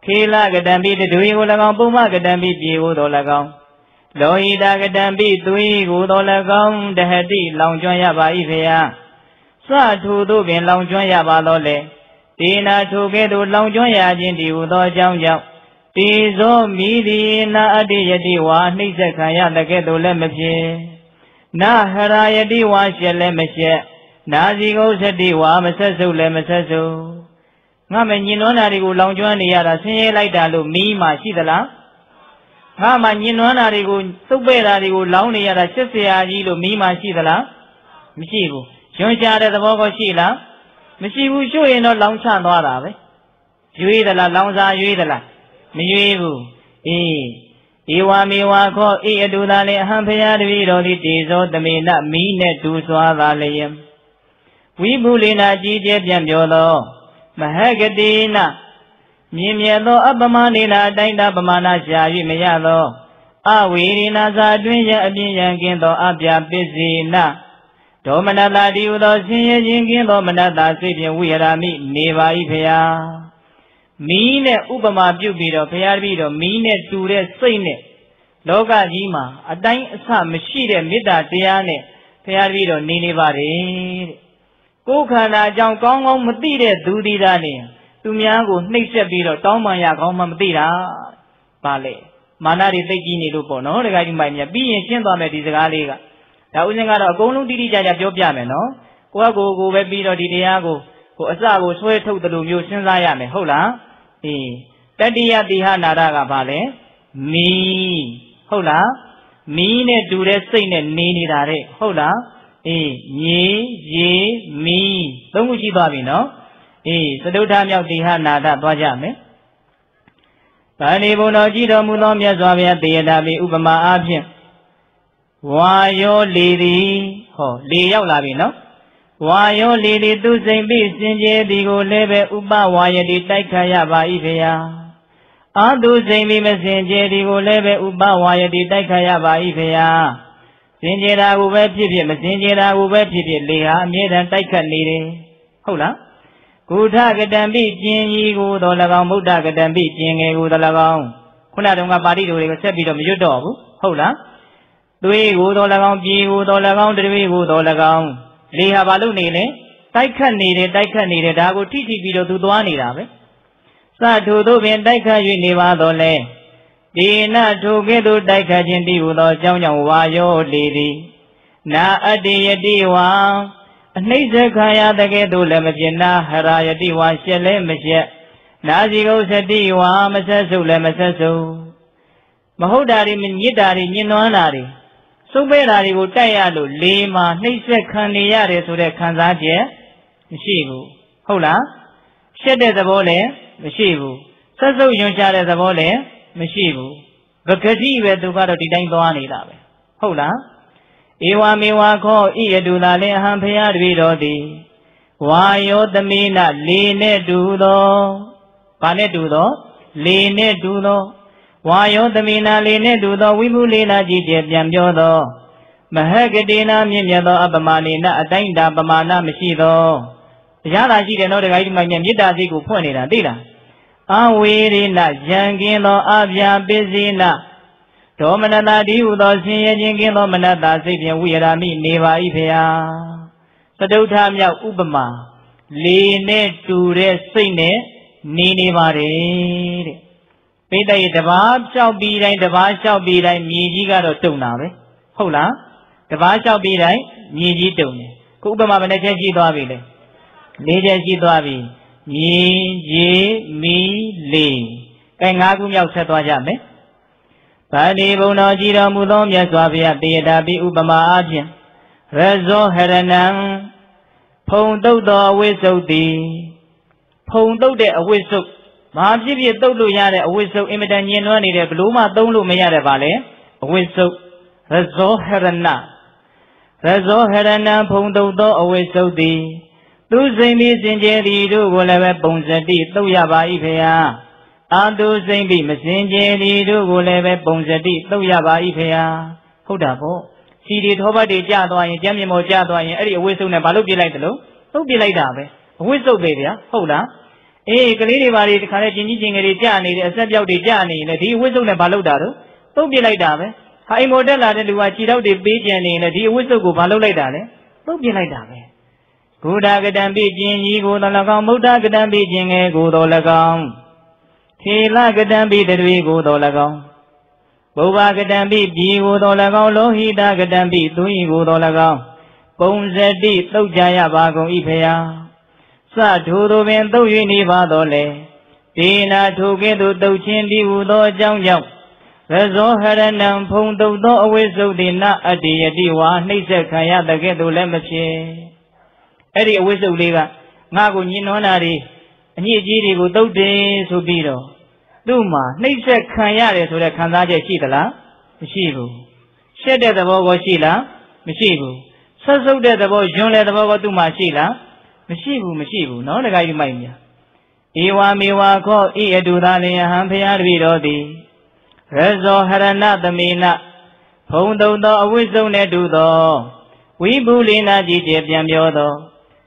kila kedambi dui golek kau, buma kedambi biu golek kau. Loi daga dambi tui gudolagam dahdi langjuan ya baifia. Satu tu bin langjuan ya balole. Tina tu ke tu langjuan ya jindi udojang jang. Tizo midi na adi yadi wa ni sekaya dake tu lemesye. Na hara yadi wa shelemesye. Na zigo sedi wa mesesu lemesesu. Ngamen jino nari gu langjuan ni yara senye lai dalu mi ma shidala. Hama nyinwa nari ku sube nari ku launi yara sese aji lu mima shidala. Mesti bu. Syunsha ada tepoko shila. Mesti bu syuhi no langchan doa rabe. Syuhi dala langsa syuhi dala. Mesti bu. Iwa miwa ko iya dudale hampaya dviro li tiso damina mine tu suara leyem. Wibulina jidye pjamjolo. Mahagdina. Mimya lo abamani la dainda abamana syawi maya lo. Awiri na zadunya abiyang kinto abya bizina. Domana la diu lo siya jingkinto manata sipya wiyarami neva ifya. Mine upama pjubiro piyarbiro mine ture sine. Loka jima adain sa mshire mida tiyane piyarbiro nini bari. Kukhana jang kongong mutire dudidane. Tumia aku naik sebiro, tahu maya kau mampu tidak? Balik. Mana di segi ni lupa, no? Dekat rumahnya, biar siapa mesti sekali kan? Tahu jangan aku nu diri jadi jobnya meno. Kau aku berbiro diri aku. Kau asal aku suai tahu dalam urusan saya meno lah. Tadi ya diha nara kan balik. Mie, hola. Mie ne dure sini ne ni dare, hola. Ye mie. Tunggu siapa meno? Sedudah yang diha nada baca me. Bani bunuh jira mulam ya suami tiada bi upama abjam. Wayo liri, ho liyau labi no. Wayo liri tu sembi senje digo lebe upa waya di taikaya baifia. Adu sembi mesenje digo lebe upa waya di taikaya baifia. Senje ragu berpikir mesenje ragu berpikir lihat miedan taikan liri. Hola. Kuda kedambi jenji ku dolagam, muda kedambi jengai ku dolagam. Kuna dongga bari dulu kita sebiro menjodoh bu, hola. Dui ku dolagam, ji ku dolagam, dui ku dolagam. Lihat balu ni le, Nah Sumber dari budaya lu lima, niscaya kania re sudah kanza je, mesibu, hula, sede zabole, mesibu, satu juta re zabole, mesibu, bekerja itu kalau tidak doan itu, hula, iwa miwa ko iya dula le hampir birodi, wayo demi na line dulo, Wayo damina lene dudo wibulina jijib jam jodo Mahagedina mim yado abamalina adainda abamana mesido Jala jide no dega iduma mim yida ziku ponida dida Awirina jangilo abya bezina Domana na diudo siye jangilo manada sipya wirami niva ipya Sadauta mya ubama Lene ture sine nini mariri Beda itu bahasa cau birai, bahasa cau birai, miji karo tuh nabe, hola, bahasa cau birai, miji tuh nih. Kuba mama ngejar jitu abi le, ngejar jitu abi, miji mili, kayak ngaku nyau satu aja me. Tadi bukan jira mudom ya suabi abi dabi uba ma aja, rezo heranang, pondo doa wesudi, pondo de wesuk. Maaf sih dia tahu lu yang ada wisau imitan yenuan ini dia belum ada tahu lu menyadari balik wisau razo herana pun tahu tahu wisau di tu sendiri sendiri tu boleh berpungsa di tu ya baik ya adu sendiri sendiri tu boleh berpungsa di tu ya baik ya sudah bu si di thoba di jadwal yang jamnya mau jadwal yang ada wisau ni baru bilai dulu tu bilai dah be wisau beria sudah Kali ini karena jinjing ini jani, asal jauh di jani, nanti wujudnya balau daru, tu bilai dame. Hai modal ada dua ciri di bijani, nanti wujud gu balau lagi dale, tu bilai dame. Kuda kedam bijing, gu dolagam, muda kedam bijing, gu dolagam. Sila kedam bidadwi gu dolagam. Bawa kedam biji gu dolagam, lohida kedam bidui gu dolagam. Ponsedi tu jaya bagong ipaya. Satu tu bentuk ini badole, tina tu gitu tu cindi udo jang jang, rezo heranang pun tu do awisu dina adi adi wah ni sekaya dake tu lembace, adi awisu liga ngaku nyino nari, nyijiri ku tu de subiro, duma ni sekaya le sudah kanda je sila, mesibu, sede tabo sila, mesibu, satu de tabo jule tabo tu masila. Mesibu mesibu, no lagi di mainnya. Iwa miwa ko iya dudali hampir birodi. Rezo herana damina, pondo do awisu ne dudo. Wibulina jijib jam jodo.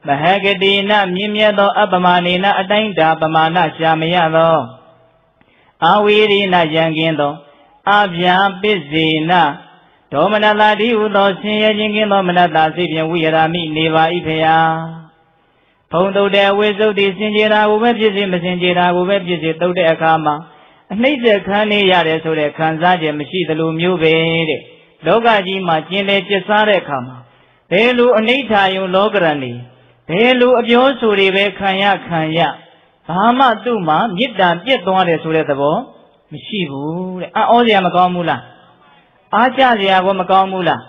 Mahagedina mimya do abamalina adainda abamana syamya do. Awirina jangindo, abya bizina. Domana ladi udo siya jangindo menata sipya wirami niva ipya. Pondo de wiso di sinjira web jisi mesinjira web jisi tau de akama. Nise kani yare sore kanza je mesidalu mubere. Loga ji macine cisare kama. Pelu anita yung lograni. Pelu abyo suri be kanya kanya. Bahama tuma midam jituare sore tabo. Mesibu. A olia makamula. Aja lia wo makamula.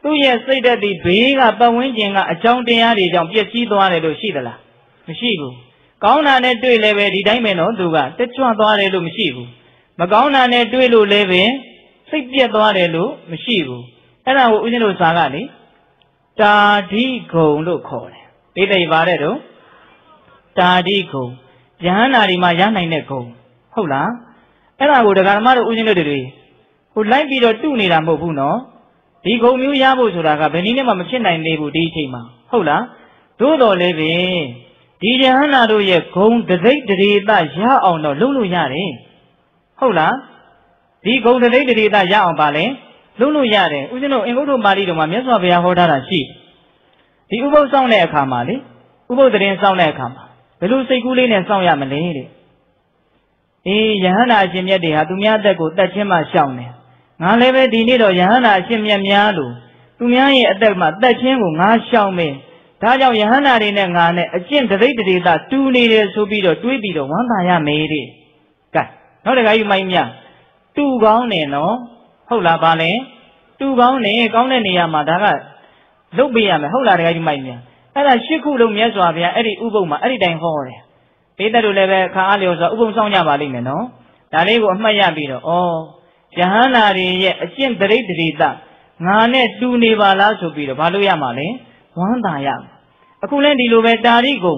Tu ya sudah di bawah pengunjung acung dia di jam biasa tuan itu siapa? Mesibu. Kau nane tu lewe di dalam mana juga tercuat tuan itu mesibu. Makau nane tu lewe sedia tuan itu mesibu. Karena ujian itu sangat ni. Tadi kau lu kau. Ini ibarat itu. Tadi kau. Jangan hari macam ini kau. Hula. Karena aku dekat malu ujian itu dulu. Ulai biar tu ni rambo puno. Di kau miu ya bu suraga, begini mama cina ini bu di cima, hola, tu doleh be, di jahan aru ye kau terlebih dari daya awal lulu yare, hola, di kau terlebih dari daya awal balik lulu yare, ujian orang itu mari rumah mian suami yang hoda rasi, di ubah sang leh kamali, ဥပုသ်သတင်းစောင့်တဲ့အခါမှာဘယ်လိုစိတ်ကူးလေးနဲ့စောင့်ရမလဲတဲ့အေးယဟန္တာအရှင်မြတ်တွေဟာသူများအသက်ကိုတတ်ချင်းမှရှောင်တယ်ငါလည်းပဲဒီနေ့တော့ယဟန္တာအရှင်မြတ်များလို့သူများရဲ့အသက်မှာတတ်ချင်းကိုငါရှောင်မယ်ဒါကြောင့်ယဟန္တာတွေနဲ့ငါနဲ့အကျင့်တသိတဒေသတူနေတယ်ဆိုပြီးတော့တွေးပြီးတော့ဝမ်းသာရမယ်တဲ့ကဲနောက်တစ်ခါယူမိုင်းများတူကောင်းတယ်နော်ဟုတ်လားပါလဲတူကောင်းတယ်ကောင်းတဲ့နေရာမှာဒါကလုတ်ပေးရမယ်ဟုတ်လားတခါယူမိုင်းများအဲ့ဒါရှစ်ခုလုံးမြတ်စွာဘုရားအဲ့ဒီဥပုံမှာအဲ့ဒီတိုင်ဟောတယ်ဒေသတို့လည်းပဲခါအားလျော်စွာဥပုံဆောင်ကြပါလိမ့်မယ်နော်ဒါလေးကိုအမှတ်ရပြီးတော့ဩယဟန္တာတွေရဲ့အကျင့်တရိတ္တရိတငါနဲ့တူနေပါလားဆိုပြီးတော့ဘာလို့ရမှာလဲဝမ်းသာရအခုလည်းဒီလိုပဲတာရိကုံ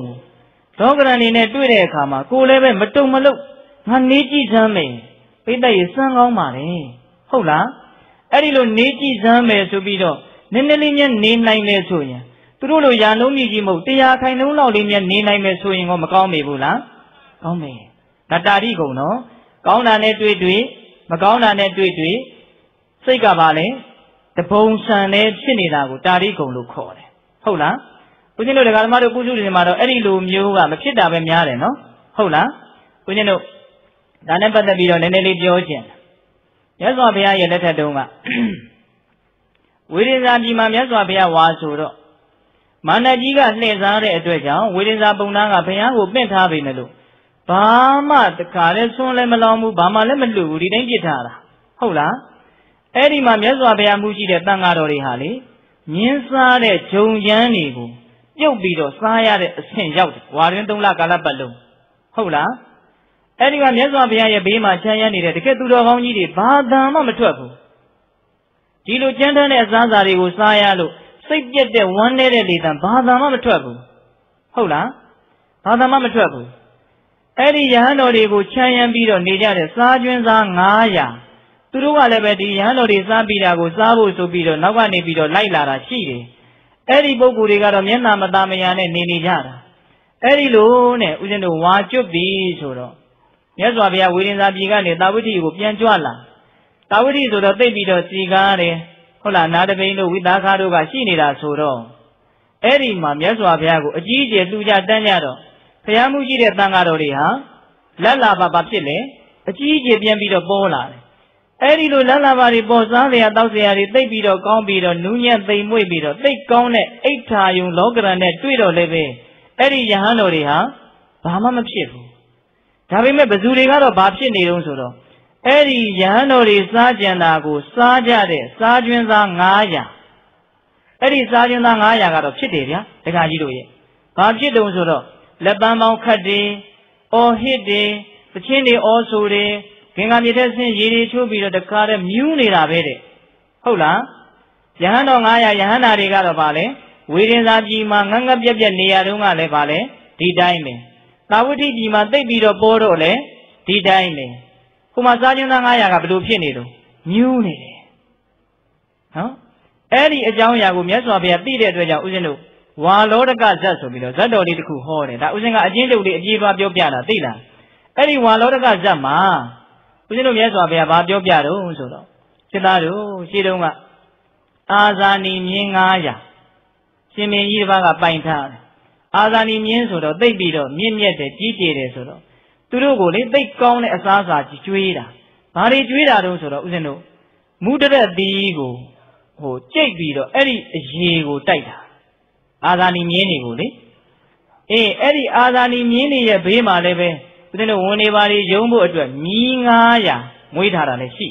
ဒေါဂရဏီနဲ့တွေ့တဲ့အခါမှာကိုယ်လည်းပဲမတုံမလုံငါနေကြည့်စမ်းမယ်ပိဿရေစမ်းကောင်းပါလေဟုတ်လားအဲ့ဒီလိုနေကြည့်စမ်းမယ်ဆိုပြီးတော့နည်းနည်းလေးမျက်နေနိုင်မယ်ဆိုရင်သူတို့လိုရာလုံးကြီးကြီးမဟုတ်တရားခိုင်နှုံးလောက်လေးမျက်နေနိုင်မယ်ဆိုရင်ကောမကောင်းမေဘူးလားကောင်းမေဒါတာရိကုံနော်ကောင်းတာနဲ့တွေ့မကောင်းတာနဲ့တွေ့စိတ်ကပါလေတပုံဆန်နဲ့ဖြစ်နေတာကိုတာရိကုံလို့ခေါ်တယ်ဟုတ်လားဦးဇင်းတို့တရားဓမ္မတို့ကုစုတွေမှာတော့အဲ့ဒီလိုမျိုးကမဖြစ်တာပဲများတယ်နော်ဟုတ်လားဦးဇင်းတို့ဒါနဲ့ပတ်သက်ပြီးတော့နည်းနည်းလေးပြောချင်တယ်မြတ်စွာဘုရားရဲ့လက်ထက်တုန်းကဝေဒင်္ဇာပြည်မှာမြတ်စွာဘုရားဝါဆိုတော့မာနကြီးကလှည့်စားတဲ့အတွက်ကြောင့်ဝေဒင်္ဇာပုံသားကဘုရားကိုပင့်ထားပေမဲ့လို့ဘာမှတခါလဲဆွန်းလဲမလောင်ဘူးဘာမှလည်းမလွတ်ဘူးဒီတိုင်းပြစ်ထားတာဟုတ်လားအဲ့ဒီမှာမြတ်စွာဘုရားမူရှိတဲ့တန်ဃာတော်တွေဟာလေမြင်းစားတဲ့ဂျုံရမ်းတွေကိုပြုတ်ပြီးတော့စားရတဲ့အဆင့်ရောက်တယ်ဝါရင်း3လကာလပတ်လုံးဟုတ်လားအဲ့ဒီကမြတ်စွာဘုရားရဲ့ဘေးမှာချမ်းရမ်းနေတဲ့တကယ်သူတော်ကောင်းကြီးတွေဘာသာမှမထွက်ဘူးဒီလိုကြမ်းတမ်းတဲ့အစားအစာတွေကိုစားရလို့စိတ်ပြက်တဲ့ဝမ်းနည်းတဲ့လေသံဘာသာမှမထွက်ဘူးဟုတ်လားဘာသာမှမထွက်ဘူးအဲ့ဒီယဟန်တော်တွေကိုချမ်းရမ်းပြီးတော့နေကြတဲ့စားကျွန်းစား900သူတို့ကလည်းပဲဒီယဟန်တော်တွေစားပြီးတာကိုစားဖို့ဆိုပြီးတော့နောက်ကနေပြီးတော့လိုက်လာတာရှိတယ်။အဲ့ဒီပုဂ္ဂိုလ်တွေကတော့မျက်နှာမသာမယာနဲ့နေကြတာ။အဲ့ဒီလိုနဲ့ဦးဇင်းတို့ဝါကျွတ်ပြီဆိုတော့မြတ်စွာဘုရားဝေဒင်္ဇာပြည်ကနေတာဝိဋ္ဌိကိုပြန်ကြွလာ။တာဝိဋ္ဌိဆိုတော့သိပြီးတော့စီကားတယ်။ဟုတ်လားနာတပိန်တို့ဝိသခါတို့ကရှိနေတာဆိုတော့အဲ့ဒီမှာမြတ်စွာဘုရားကိုအကြီးအကျယ်လှူကြတန်းကြတော့ဘုရားမှုကြီးတဲ့တန်ဃာတော်တွေဟာလက်လာပါဖြစ်လေအကြီးအကျယ်ပြန်ပြီးတော့ပေါ်လာတယ်အဲ့ဒီလိုလမ်းလာပါတွေပေါ်စားလျာတောက်စရာတွေသိပ်ပြီးတော့ကောင်းပြီးတော့နူးညံ့သိမ်မွေ့ပြီးတော့သိပ်ကောင်းတဲ့အိဋ္ဌာယုံလောကရန်နဲ့တွေ့တော့လည်းပဲအဲ့ဒီယဟန်တော်တွေဟာဘာမှမဖြစ်ဘူးဒါပေမဲ့ဘသူတွေကတော့ဘာဖြစ်နေတုံးဆိုတော့အဲ့ဒီယဟန်တော်တွေစားကြံတာကိုစားကြတဲ့စားကျွန်းသား900အဲ့ဒီစားကျွန်းသား900ကတော့ဖြစ်တယ်ဗျာဒကာကြီးတို့ရဲ့ဘာဖြစ်တုံးဆိုတော့လက်ပန်းပေါင်းခတ်တယ်အော်ဟစ်တယ်ပချင်းတွေအော်ဆိုတယ်ကင်္ဂါမြေထဲဆင်းရေတွေချိုးပြီးတော့တခါတည်းမြူးနေတာပဲတဲ့ဟုတ်လားယဟန်တော်900ယဟန္တာတွေကတော့ဗာလဲဝေဒင်္ဇာပြည်မှာငန်းငန်းပြက်ပြက်နေရာတုန်းကလည်းဗာလဲဒီတိုင်းပဲသာဝတိပြည်မှာသိပ်ပြီးတော့ပေါ်တော့လဲဒီတိုင်းပဲခုမှစားကျွန်းသား900ကဘယ်လိုဖြစ်နေတုန်းမြူးနေတယ်နော်အဲ့ဒီအကြောင်းအရာကိုမြတ်စွာဘုရားသိတဲ့အတွက်ကြောင့်ဦးဇင်းတို့ဝါလောဒကဇတ်ဆိုပြီးတော့ဇတ်တော်လေးတစ်ခုဟောတယ်ဒါဦးဇင်းကအချင်းတုပ်လေးအပြေးသွားပြောပြတာသိလားအဲ့ဒီဝါလောဒကဇတ်မှာဦးဇင်းတို့မြတ်စွာဘုရားဘာပြောပြတော့ဆိုတော့စစ်သားတို့ရှင်းတုံးကအာဇာနီမြင်း900ရှင်မင်းကြီးတစ်ပါးကပိုင်ထားတယ်အာဇာနီမြင်းဆိုတော့သိပ်ပြီးတော့မြင့်မြတ်တယ်ကြီးကျယ်တယ်ဆိုတော့သူတို့ကိုလေသိပ်ကောင်းတဲ့အစားအစာကြီးကျွေးတာဘာတွေကျွေးတာတုံးဆိုတော့ဦးဇင်းတို့မူတရက်သီးကိုကြိတ်ပြီးတော့အဲ့ဒီအရေကိုတိုက်တာအာဇာနီမြင်းတွေကိုလေအေးအဲ့ဒီအာဇာနီမြင်းတွေရဲ့ဘေးမှာလည်းပဲဦးဇင်းတို့ဝန်နေပါလေရုံဖို့အတွက်မြီး900မွေးထားတာလည်းရှိ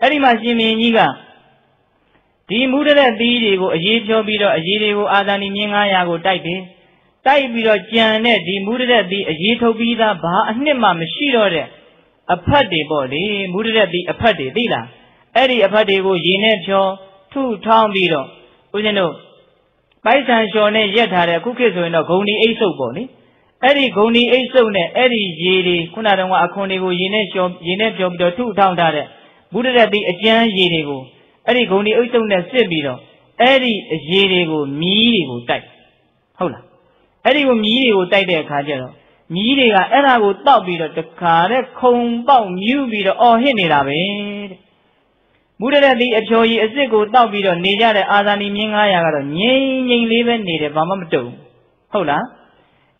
အဲ့ဒီမှာရှင်မင်းကြီးကဒီမူတရက်သီးတွေကိုအရေးပြောပြီးတော့အရေးတွေကိုအာဇာနည်မြင်း900ကိုတိုက်တယ်တိုက်ပြီးတော့ကြံတဲ့ဒီမူတရက်သီးအရေးထုတ်ပြီးသားဘာအနှစ်မှမရှိတော့တဲ့အဖတ်တွေပေါ့လေမူတရက်သီးအဖတ်တွေသိလားအဲ့ဒီအဖတ်တွေကိုရေနဲ့ဖြောထုထောင်းပြီးတော့ဦးဇင်းတို့ပိုက်ဆံလျှော်နဲ့ရက်ထားတဲ့အခုခေတ်ဆိုရင်တော့ဂုံဒီအိတ်ဆုပ်ပေါ့လေအဲ့ဒီဂုံဒီအိတ်စုပ်နဲ့အဲ့ဒီရေတွေခုနတုန်းကအခွန်တွေကိုရေနဲ့ပြောပြီးတော့ထုထောင်းထားတဲ့ဘုဒ္ဓရက်ပြီးအကျန်းရေတွေကိုအဲ့ဒီဂုံဒီအိတ်စုပ်နဲ့စစ်ပြီးတော့အဲ့ဒီအရေတွေကိုမြီးတွေကိုတိုက်ဟုတ်လားအဲ့ဒီကိုမြီးတွေကိုတိုက်တဲ့အခါကျတော့မြီးတွေကအဲ့ဒါကိုတောက်ပြီးတော့တခါတဲ့ခုံပေါက်မြူးပြီးတော့အော်ဟစ်နေတာပဲတဲ့ဘုဒ္ဓရက်ပြီးအဖြော်ကြီးအစ်စ်ကိုတောက်ပြီးတော့နေကြတဲ့အာဇာနည်မြင်း900ကတော့ငိမ့်ငိမ့်လေးပဲနေတယ်ဘာမှမတုံ့ ဟုတ်လား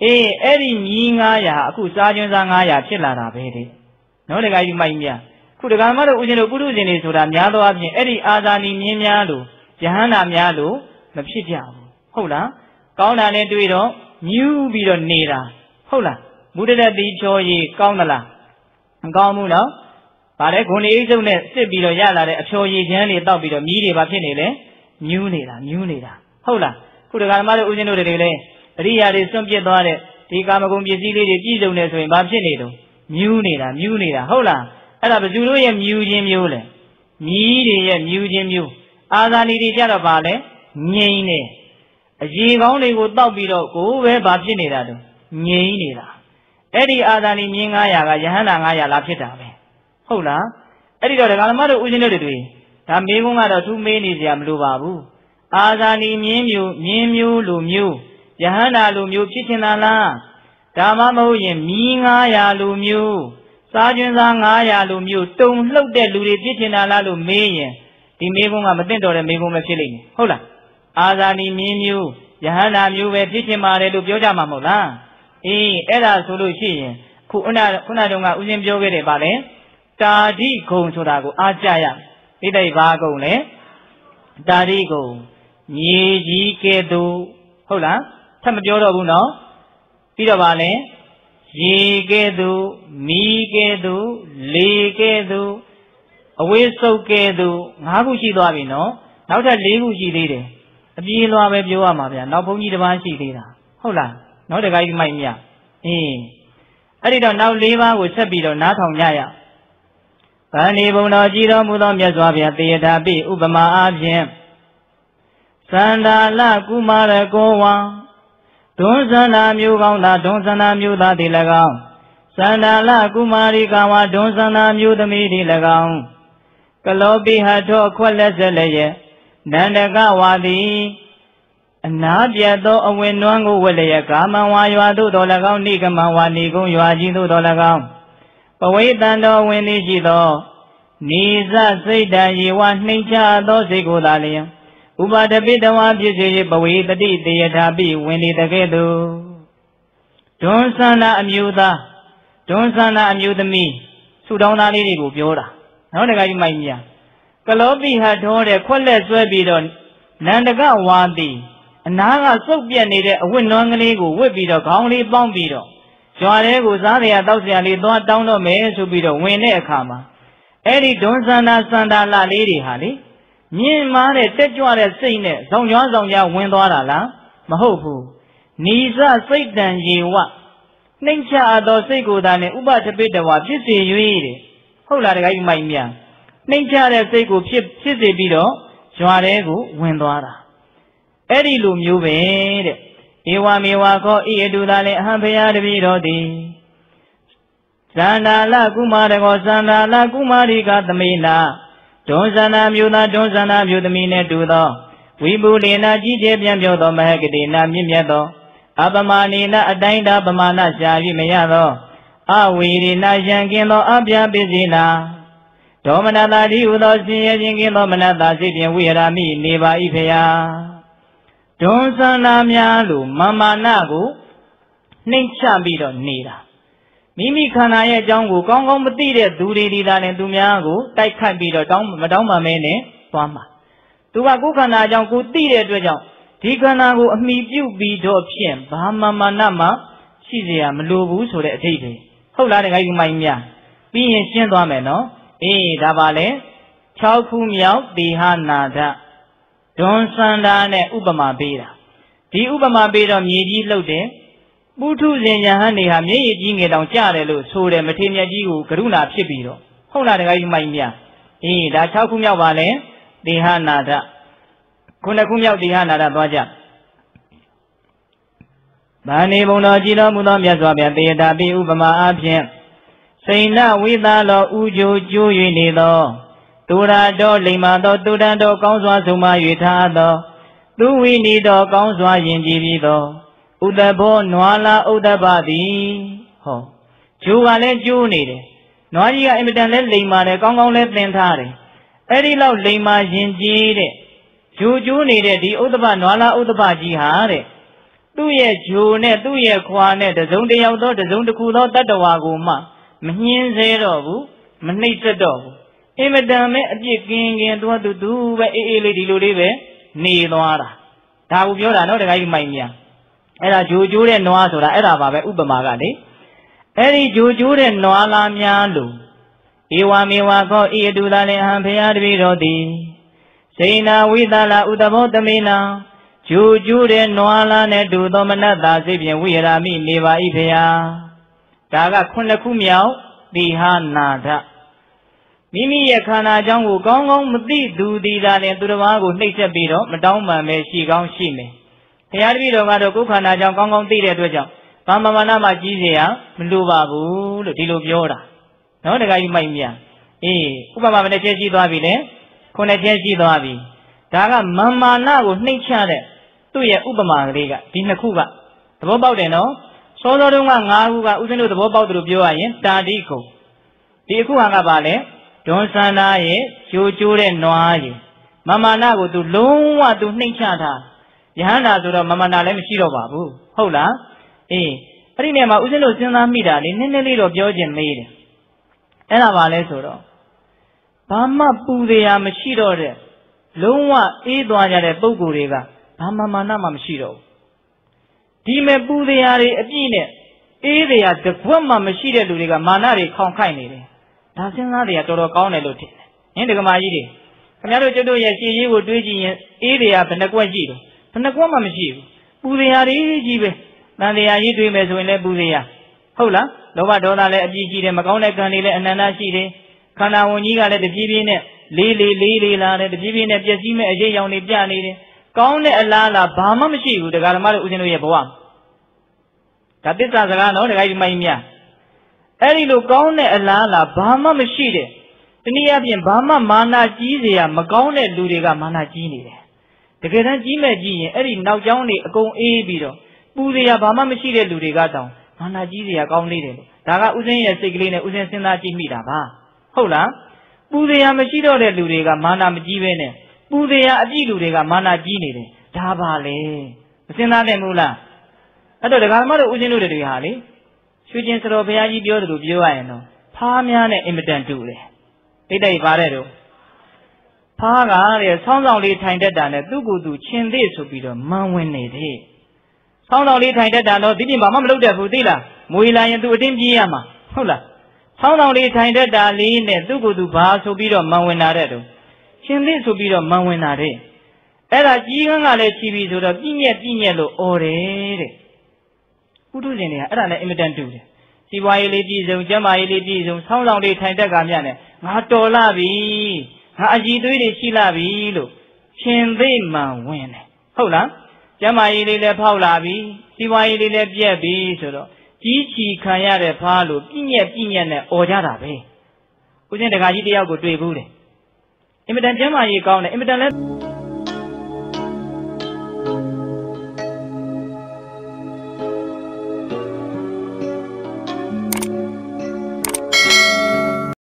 အေးအဲ့ဒီညီ900အခုစားကျွန်းစား900ဖြစ်လာတာပဲလေနော်လေကကြီးမိုက်မြခုတက္ကမတို့ဦးရှင်တို့ပုရုဇဉ်တွေဆိုတာများသောအားဖြင့်အဲ့ဒီအာဇာနည်မြင်းများလို့ယဟန္တာများလို့မဖြစ်ကြဘူးဟုတ်လားကောင်းတာနဲ့တွေ့တော့ညူးပြီးတော့နေတာဟုတ်လားမူတရက်ပြီးချောရီကောင်းသလားမကောင်းဘူးနော်ဗါလဲဂုဏ်လေးအိတ်စုံနဲ့စစ်ပြီးတော့ရလာတဲ့အဖျော်ရည်ချမ်းတွေတောက်ပြီးတော့မြည်တွေဘာဖြစ်နေလဲညူးနေတာညူးနေတာဟုတ်လားခုတက္ကမတို့ဦးရှင်တို့တွေလည်းအရိယာတွေစွန့်ပစ်သွားတဲ့ဒီကာမဂုဏ်ပစ္စည်းလေးတွေပြည်စုံနေဆိုရင်ဘာဖြစ်နေတော့မြူးနေတာမြူးနေတာဟုတ်လားအဲ့ဒါဘယ်သူတို့ရဲ့မြူးခြင်းမျိုးလဲမြီးတွေရဲ့မြူးခြင်းမျိုးအာဇာနည်တွေကြတော့ဗာလဲငြိမ်းနေအရေကောင်းတွေကိုတောက်ပြီးတော့ကိုယ်ပဲဗာဖြစ်နေတာတော့ငြိမ်းနေတာအဲ့ဒီအာဇာနည်မြင်း900ကယဟန္တာ900လာဖြစ်တာပဲဟုတ်လားအဲ့ဒီတော့ဒကာမတို့ဦးဇင်းတို့တွေဒါမေးခွန်းကတော့သူမေးနေစရာမလိုပါဘူးအာဇာနည်မြင်းမျိုးလိုမျိုးယဟန္တာလိုမျိုးဖြစ်ချင်တာလားဒါမှမဟုတ်ရင်မြီး900လိုမျိုးစားကျွန်းစား900လိုမျိုးတုံလှုပ်တဲ့လူတွေဖြစ်ချင်တာလားလို့မေးရင်ဒီမေးခွန်းကမသိတော်တဲ့မေးခွန်းပဲဖြစ်လိမ့်မယ်ဟုတ်လားအာဇာနည်မြင်းမျိုးယဟန္တာမျိုးပဲဖြစ်ချင်ပါတယ်လို့ပြောကြမှာမဟုတ်လားအေးအဲ့ဒါဆိုလို့ရှိရင်ခုနတုန်းကဦးဇင်းပြောခဲ့တယ်ဗါလဲတာဓိဂုံဆိုတာကိုအားကြရသိတဲ့ဘာဂုံလဲတာဓိဂုံမြေကြီးကဲ့သို့ဟုတ်လားထပ်မပြောတော့ဘူးနော်ပြီးတော့ဗာလဲရေကဲ့သို့မီးကဲ့သို့လေကဲ့သို့အဝေးစုပ်ကဲ့သို့၅ခုရှိသွားပြီနော်နောက်ထပ်၄ခုရှိသေးတယ်အပြေးလွားပဲပြောရမှာဗျာနောက်ဘုန်းကြီးတစ်ပါးရှိသေးတာဟုတ်လားနောက်တခါကြီးမိုက်မြအင်းအဲ့ဒီတော့နောက်၄ပါးကိုဆက်ပြီးတော့နားထောင်ကြရဗန္ဒီဘုံတော်ကြီးတော်မူသောမြတ်စွာဘုရားတေယတာပိဥပမာအားဖြင့်သန္တာလကုမာရကောဝံဒွန်ဇန္နာမျိုးကောင်းသာဒွန်ဇန္နာမျိုးသားသည်၎င်းသန္တာလကုမာရီကဝါဒွန်ဇန္နာမျိုးသမီးသည်၎င်းကလောပိဟထောခွက်လက်ဆက်လည်းရဲ့နန္ဒကဝါသည်အနာပြတ်သောအဝင်နွမ်းကိုဝက်လျက်ကာမဝါရွာသို့တော်၎င်းနိကမဝါနိကုံရွာကြီးသို့တော်၎င်းပဝိတန်တော်ဝင်သည်ရှိသောနိဇစိတ်တံယေဝနှိမ့်ချသောစေကိုသာလျင်ဥပါဒပိတဝါဖြစ်စေပဝေတတိတေယထာပိဝင်နေတကဲ့သို့ဒွန်းဆန္ဒအမျိုးသားဒွန်းဆန္ဒအမျိုးသမီးဆူတောင်းသားလေးတွေကိုပြောတာနောက်တခါကြီးမိုက်မြကလောပိဟထောတဲ့ခွက်လက်ဆွဲပြီးတော့နန္ဒကဝါသည်အနာကစုပ်ပြက်နေတဲ့အဝတ်နွမ်းကလေးကိုဝတ်ပြီးတော့ခေါင်းလေးပေါင်းပြီးတော့ကျွာလေးကိုစားရတောက်စရာလေးသွားတောင်းတော့မယ်ဆိုပြီးတော့ဝင်တဲ့အခါမှာအဲ့ဒီဒွန်းဆန္ဒစန္ဒလလေးတွေဟာလေမြင်မာတဲ့တက်ကြွတဲ့စိတ်နဲ့ဆောင်ရွက်ဆောင်ရဝင်သွားတာလားမဟုတ်ဘူးနိစ္စစိတ်တံရေဝနှိမ့်ချသောစိတ်ကိုယ်သားနဲ့ဥပတပိတဝါဖြစ်စေ၍တဲ့ဟုတ်လားတခါကြီးမိုက်မြနှိမ့်ချတဲ့စိတ်ကိုဖြစ်စေပြီးတော့ကြွားတဲ့ကိုဝင်သွားတာအဲ့ဒီလိုမျိုးပဲတဲ့ဧဝမေဝခောဤအတူသားလည်းအဟံဖရာတပည့်တော်သည်သန္တာလကုမာရကောသန္တာလကုမာရိကသမေနာဒွန်ဇန္နာမျိုးသားဒွန်ဇန္နာမျိုးသမီးနဲ့တူသောဝိပုလေနာကြီးကျယ်ပြန့်ပြောသောမဟဂတိနာမြင့်မြတ်သောအပမာနေနာအတိုင်းတာပမာဏရှာ၍မရသောအဝေရေနာယံကင်းသောအပြာပိစိနာဒေါမနတာတိဟူသောဆင်းရဲခြင်းကင်းသောမနတာစိတ်ဖြင့်ဝိရာမိနေပါ၏ဖေယဒွန်ဇန္နာများလိုမမာနကိုနှိမ့်ချပြီးတော့နေတာမိမိခန္ဓာရဲ့အကြောင်းကိုကောင်းကောင်းမသိတဲ့သူတွေဒီသားနဲ့သူများကိုတိုက်ခတ်ပြီးတော့မတောင်းပါမဲနဲ့သွားမှာသူကကိုယ်ခန္ဓာအကြောင်းကိုသိတဲ့အတွက်ကြောင့်ဒီခန္ဓာကိုအမိပြုတ်ပြီးတော့ဖြင့်ဘာမှမနာမှရှိเสียမလိုဘူးဆိုတဲ့အထိတ်ပဲဟုတ်လားတခါကြီးမိုင်များပြီးရင်ရှင်းသွားမယ်နော်အေးဒါပါလေ6ခုမြောက်တိဟနာဒဒွန်စန္ဒာနဲ့ဥပမာပေးတာဒီဥပမာပေးတော့မြေကြီးလှုပ်တယ်ပုထုဇဉ်ယဟန်နေဟာမျက်ရည်ကြီးငယ်တောင်ကြတယ်လို့ဆိုတယ်မထေမြတ်ကြီးကိုကရုဏာဖြစ်ပြီးတော့ဟုတ်လားတခါကြီးမိုင်မြအေးဒါ6ခုမြောက်ပါလဲတေဟနာဒ9ခုမြောက်တေဟနာဒသွားကြဗာနေဘုံတော်ကြည်တော်မူသောမြတ်စွာဘုရားတေယတာပိဥပမာအားဖြင့်စိဏ္ဏဝိသလောဥโจကျိုး၍နေသောသူရာတော်လိမ္မာသောသူတန်တော်ကောင်းစွာဆုံးမ၍ထားသောသူဝိနိတော်ကောင်းစွာယဉ်ကြည်ပြီးသောဥဒ္ဒဘောနွာလာဥဒ္ဒဘသည်ဟောဂျိုးကလည်းကျိုးနေတယ်နွားကြီးကအင်မတန်လဲလိမ်မာတယ်ကောင်းကောင်းလဲသင်ထားတယ်အဲ့ဒီလောက်လိမ်မာရင်ကြီးတဲ့ဂျိုးကျိုးနေတဲ့ဒီဥဒ္ဒဘနွာလာဥဒ္ဒဘကြီးဟာတဲ့ tuye june tuye kwane de zong de yaudo de zong de kudo tatawa guma mhin zero bu mnei tado imedame aji kingen tua tutu be ele di lori be ni noara tahu biora no de kai mainnya era jojo de noa sora era ba be upama ga ni eri jojo de noa la mya lu ewa mewa ko e du la le han phaya tabi ro di seina widala udamo tamena Jujure noala ne dudo menata sebien wirami neva ifea. Daga kuna kumiao dihanada. Mimi ya kana jangu gongong muti dudi dale durawagu necha biro madauma me shigong shime. Teyar biro ngado kukana jang gongong tire dojang. Mama mana majizea mendubabu dilu biora. No daga imaimia. Upama meneche si doabi ne. Kuneche si doabi. Daga mama nagu necha de. Tu ya upama mereka, bina kuba, terbawa bau deh no. Soalnya orang ngaku kan, usen itu terbawa bau terubah aja, tadi ko. Dia ku angka balik, dosa nae, cucure noaje. Mama naku tu lomba tu nengcha dah. Jangan ada orang mama nalar mesti roba bu, hola. Hari ni mah usen itu senang mira, ni neneli roba jen mira. Enak balik soro. Bama pude ya mesti roba, lomba itu aja le bau gurega. Bama mana mamshiro. Di mebude yari abine, ede ya dekuam mamshiro luriga mana re kongkai nere. Dasen nade ya toro kau nelote. Ini kemana ini? Kemarin jodoh ya si ibu dua jian, ede ya pendakuan jiro, pendakuan mamshiro. Bude yari jibe, nade ya ini dua mesu ini bude ya. Hola, loba dona le abji jire, makau le kani le anana jire, kana oni kala dejibi ne, le la ne dejibi ne biasi me aje yang ne biasa nere. Kau ni alala bahama mesti udah kalau malu ujian dia bawa. Kadis lah sekarang orang lagi mainnya. Eri lu kau ni alala bahama mesti deh. Ini apa yang bahama mana ciri ya? Makau ni luriga mana ciri deh. Terkadang ciri ciri eri nak jauh ni kau ebiro. Budi ya bahama mesti deh luriga tau. Mana ciri ya kau ni deh. Takak ujian ya segini ni ujian senang ciri dah bah. Hola, budi ya mesti deh luriga mana ciri ni. Bude ya aji luriga mana jini deh, dah balik. Senada mula. Aduh, dekat mana ujian luriga ni hari? Sujian serobaya ji biar tu biar no. Pahamian eh imatan tu le. Tiada ibarat tu. Pahagan le, saudang le tanda dana tu gudu cendera supiro mawin ni deh. Saudang le tanda dana dini mama meluk dah putih lah. Mula yang tu tim dia mah, hola. Saudang le tanda dana ni tu gudu bahas supiro mawin ada tu. Cendera supiro mawin ada. Era jika ngalai cibi sura binya lo orere. Kudu jenia, era le imitan tu je. Si wai le bijum, jamai le bijum, saudang le tanda kamian le. Ngatola bi, ngaji tu le sila bi lo. Cendera mawin le. Hola, jamai le paula bi, si wai le bia bi sura. Cici kaya le palu binya le orjara bi. Kudu jenia kaji dia go dua bule. Imitan jemaah ini kau na, imitan le.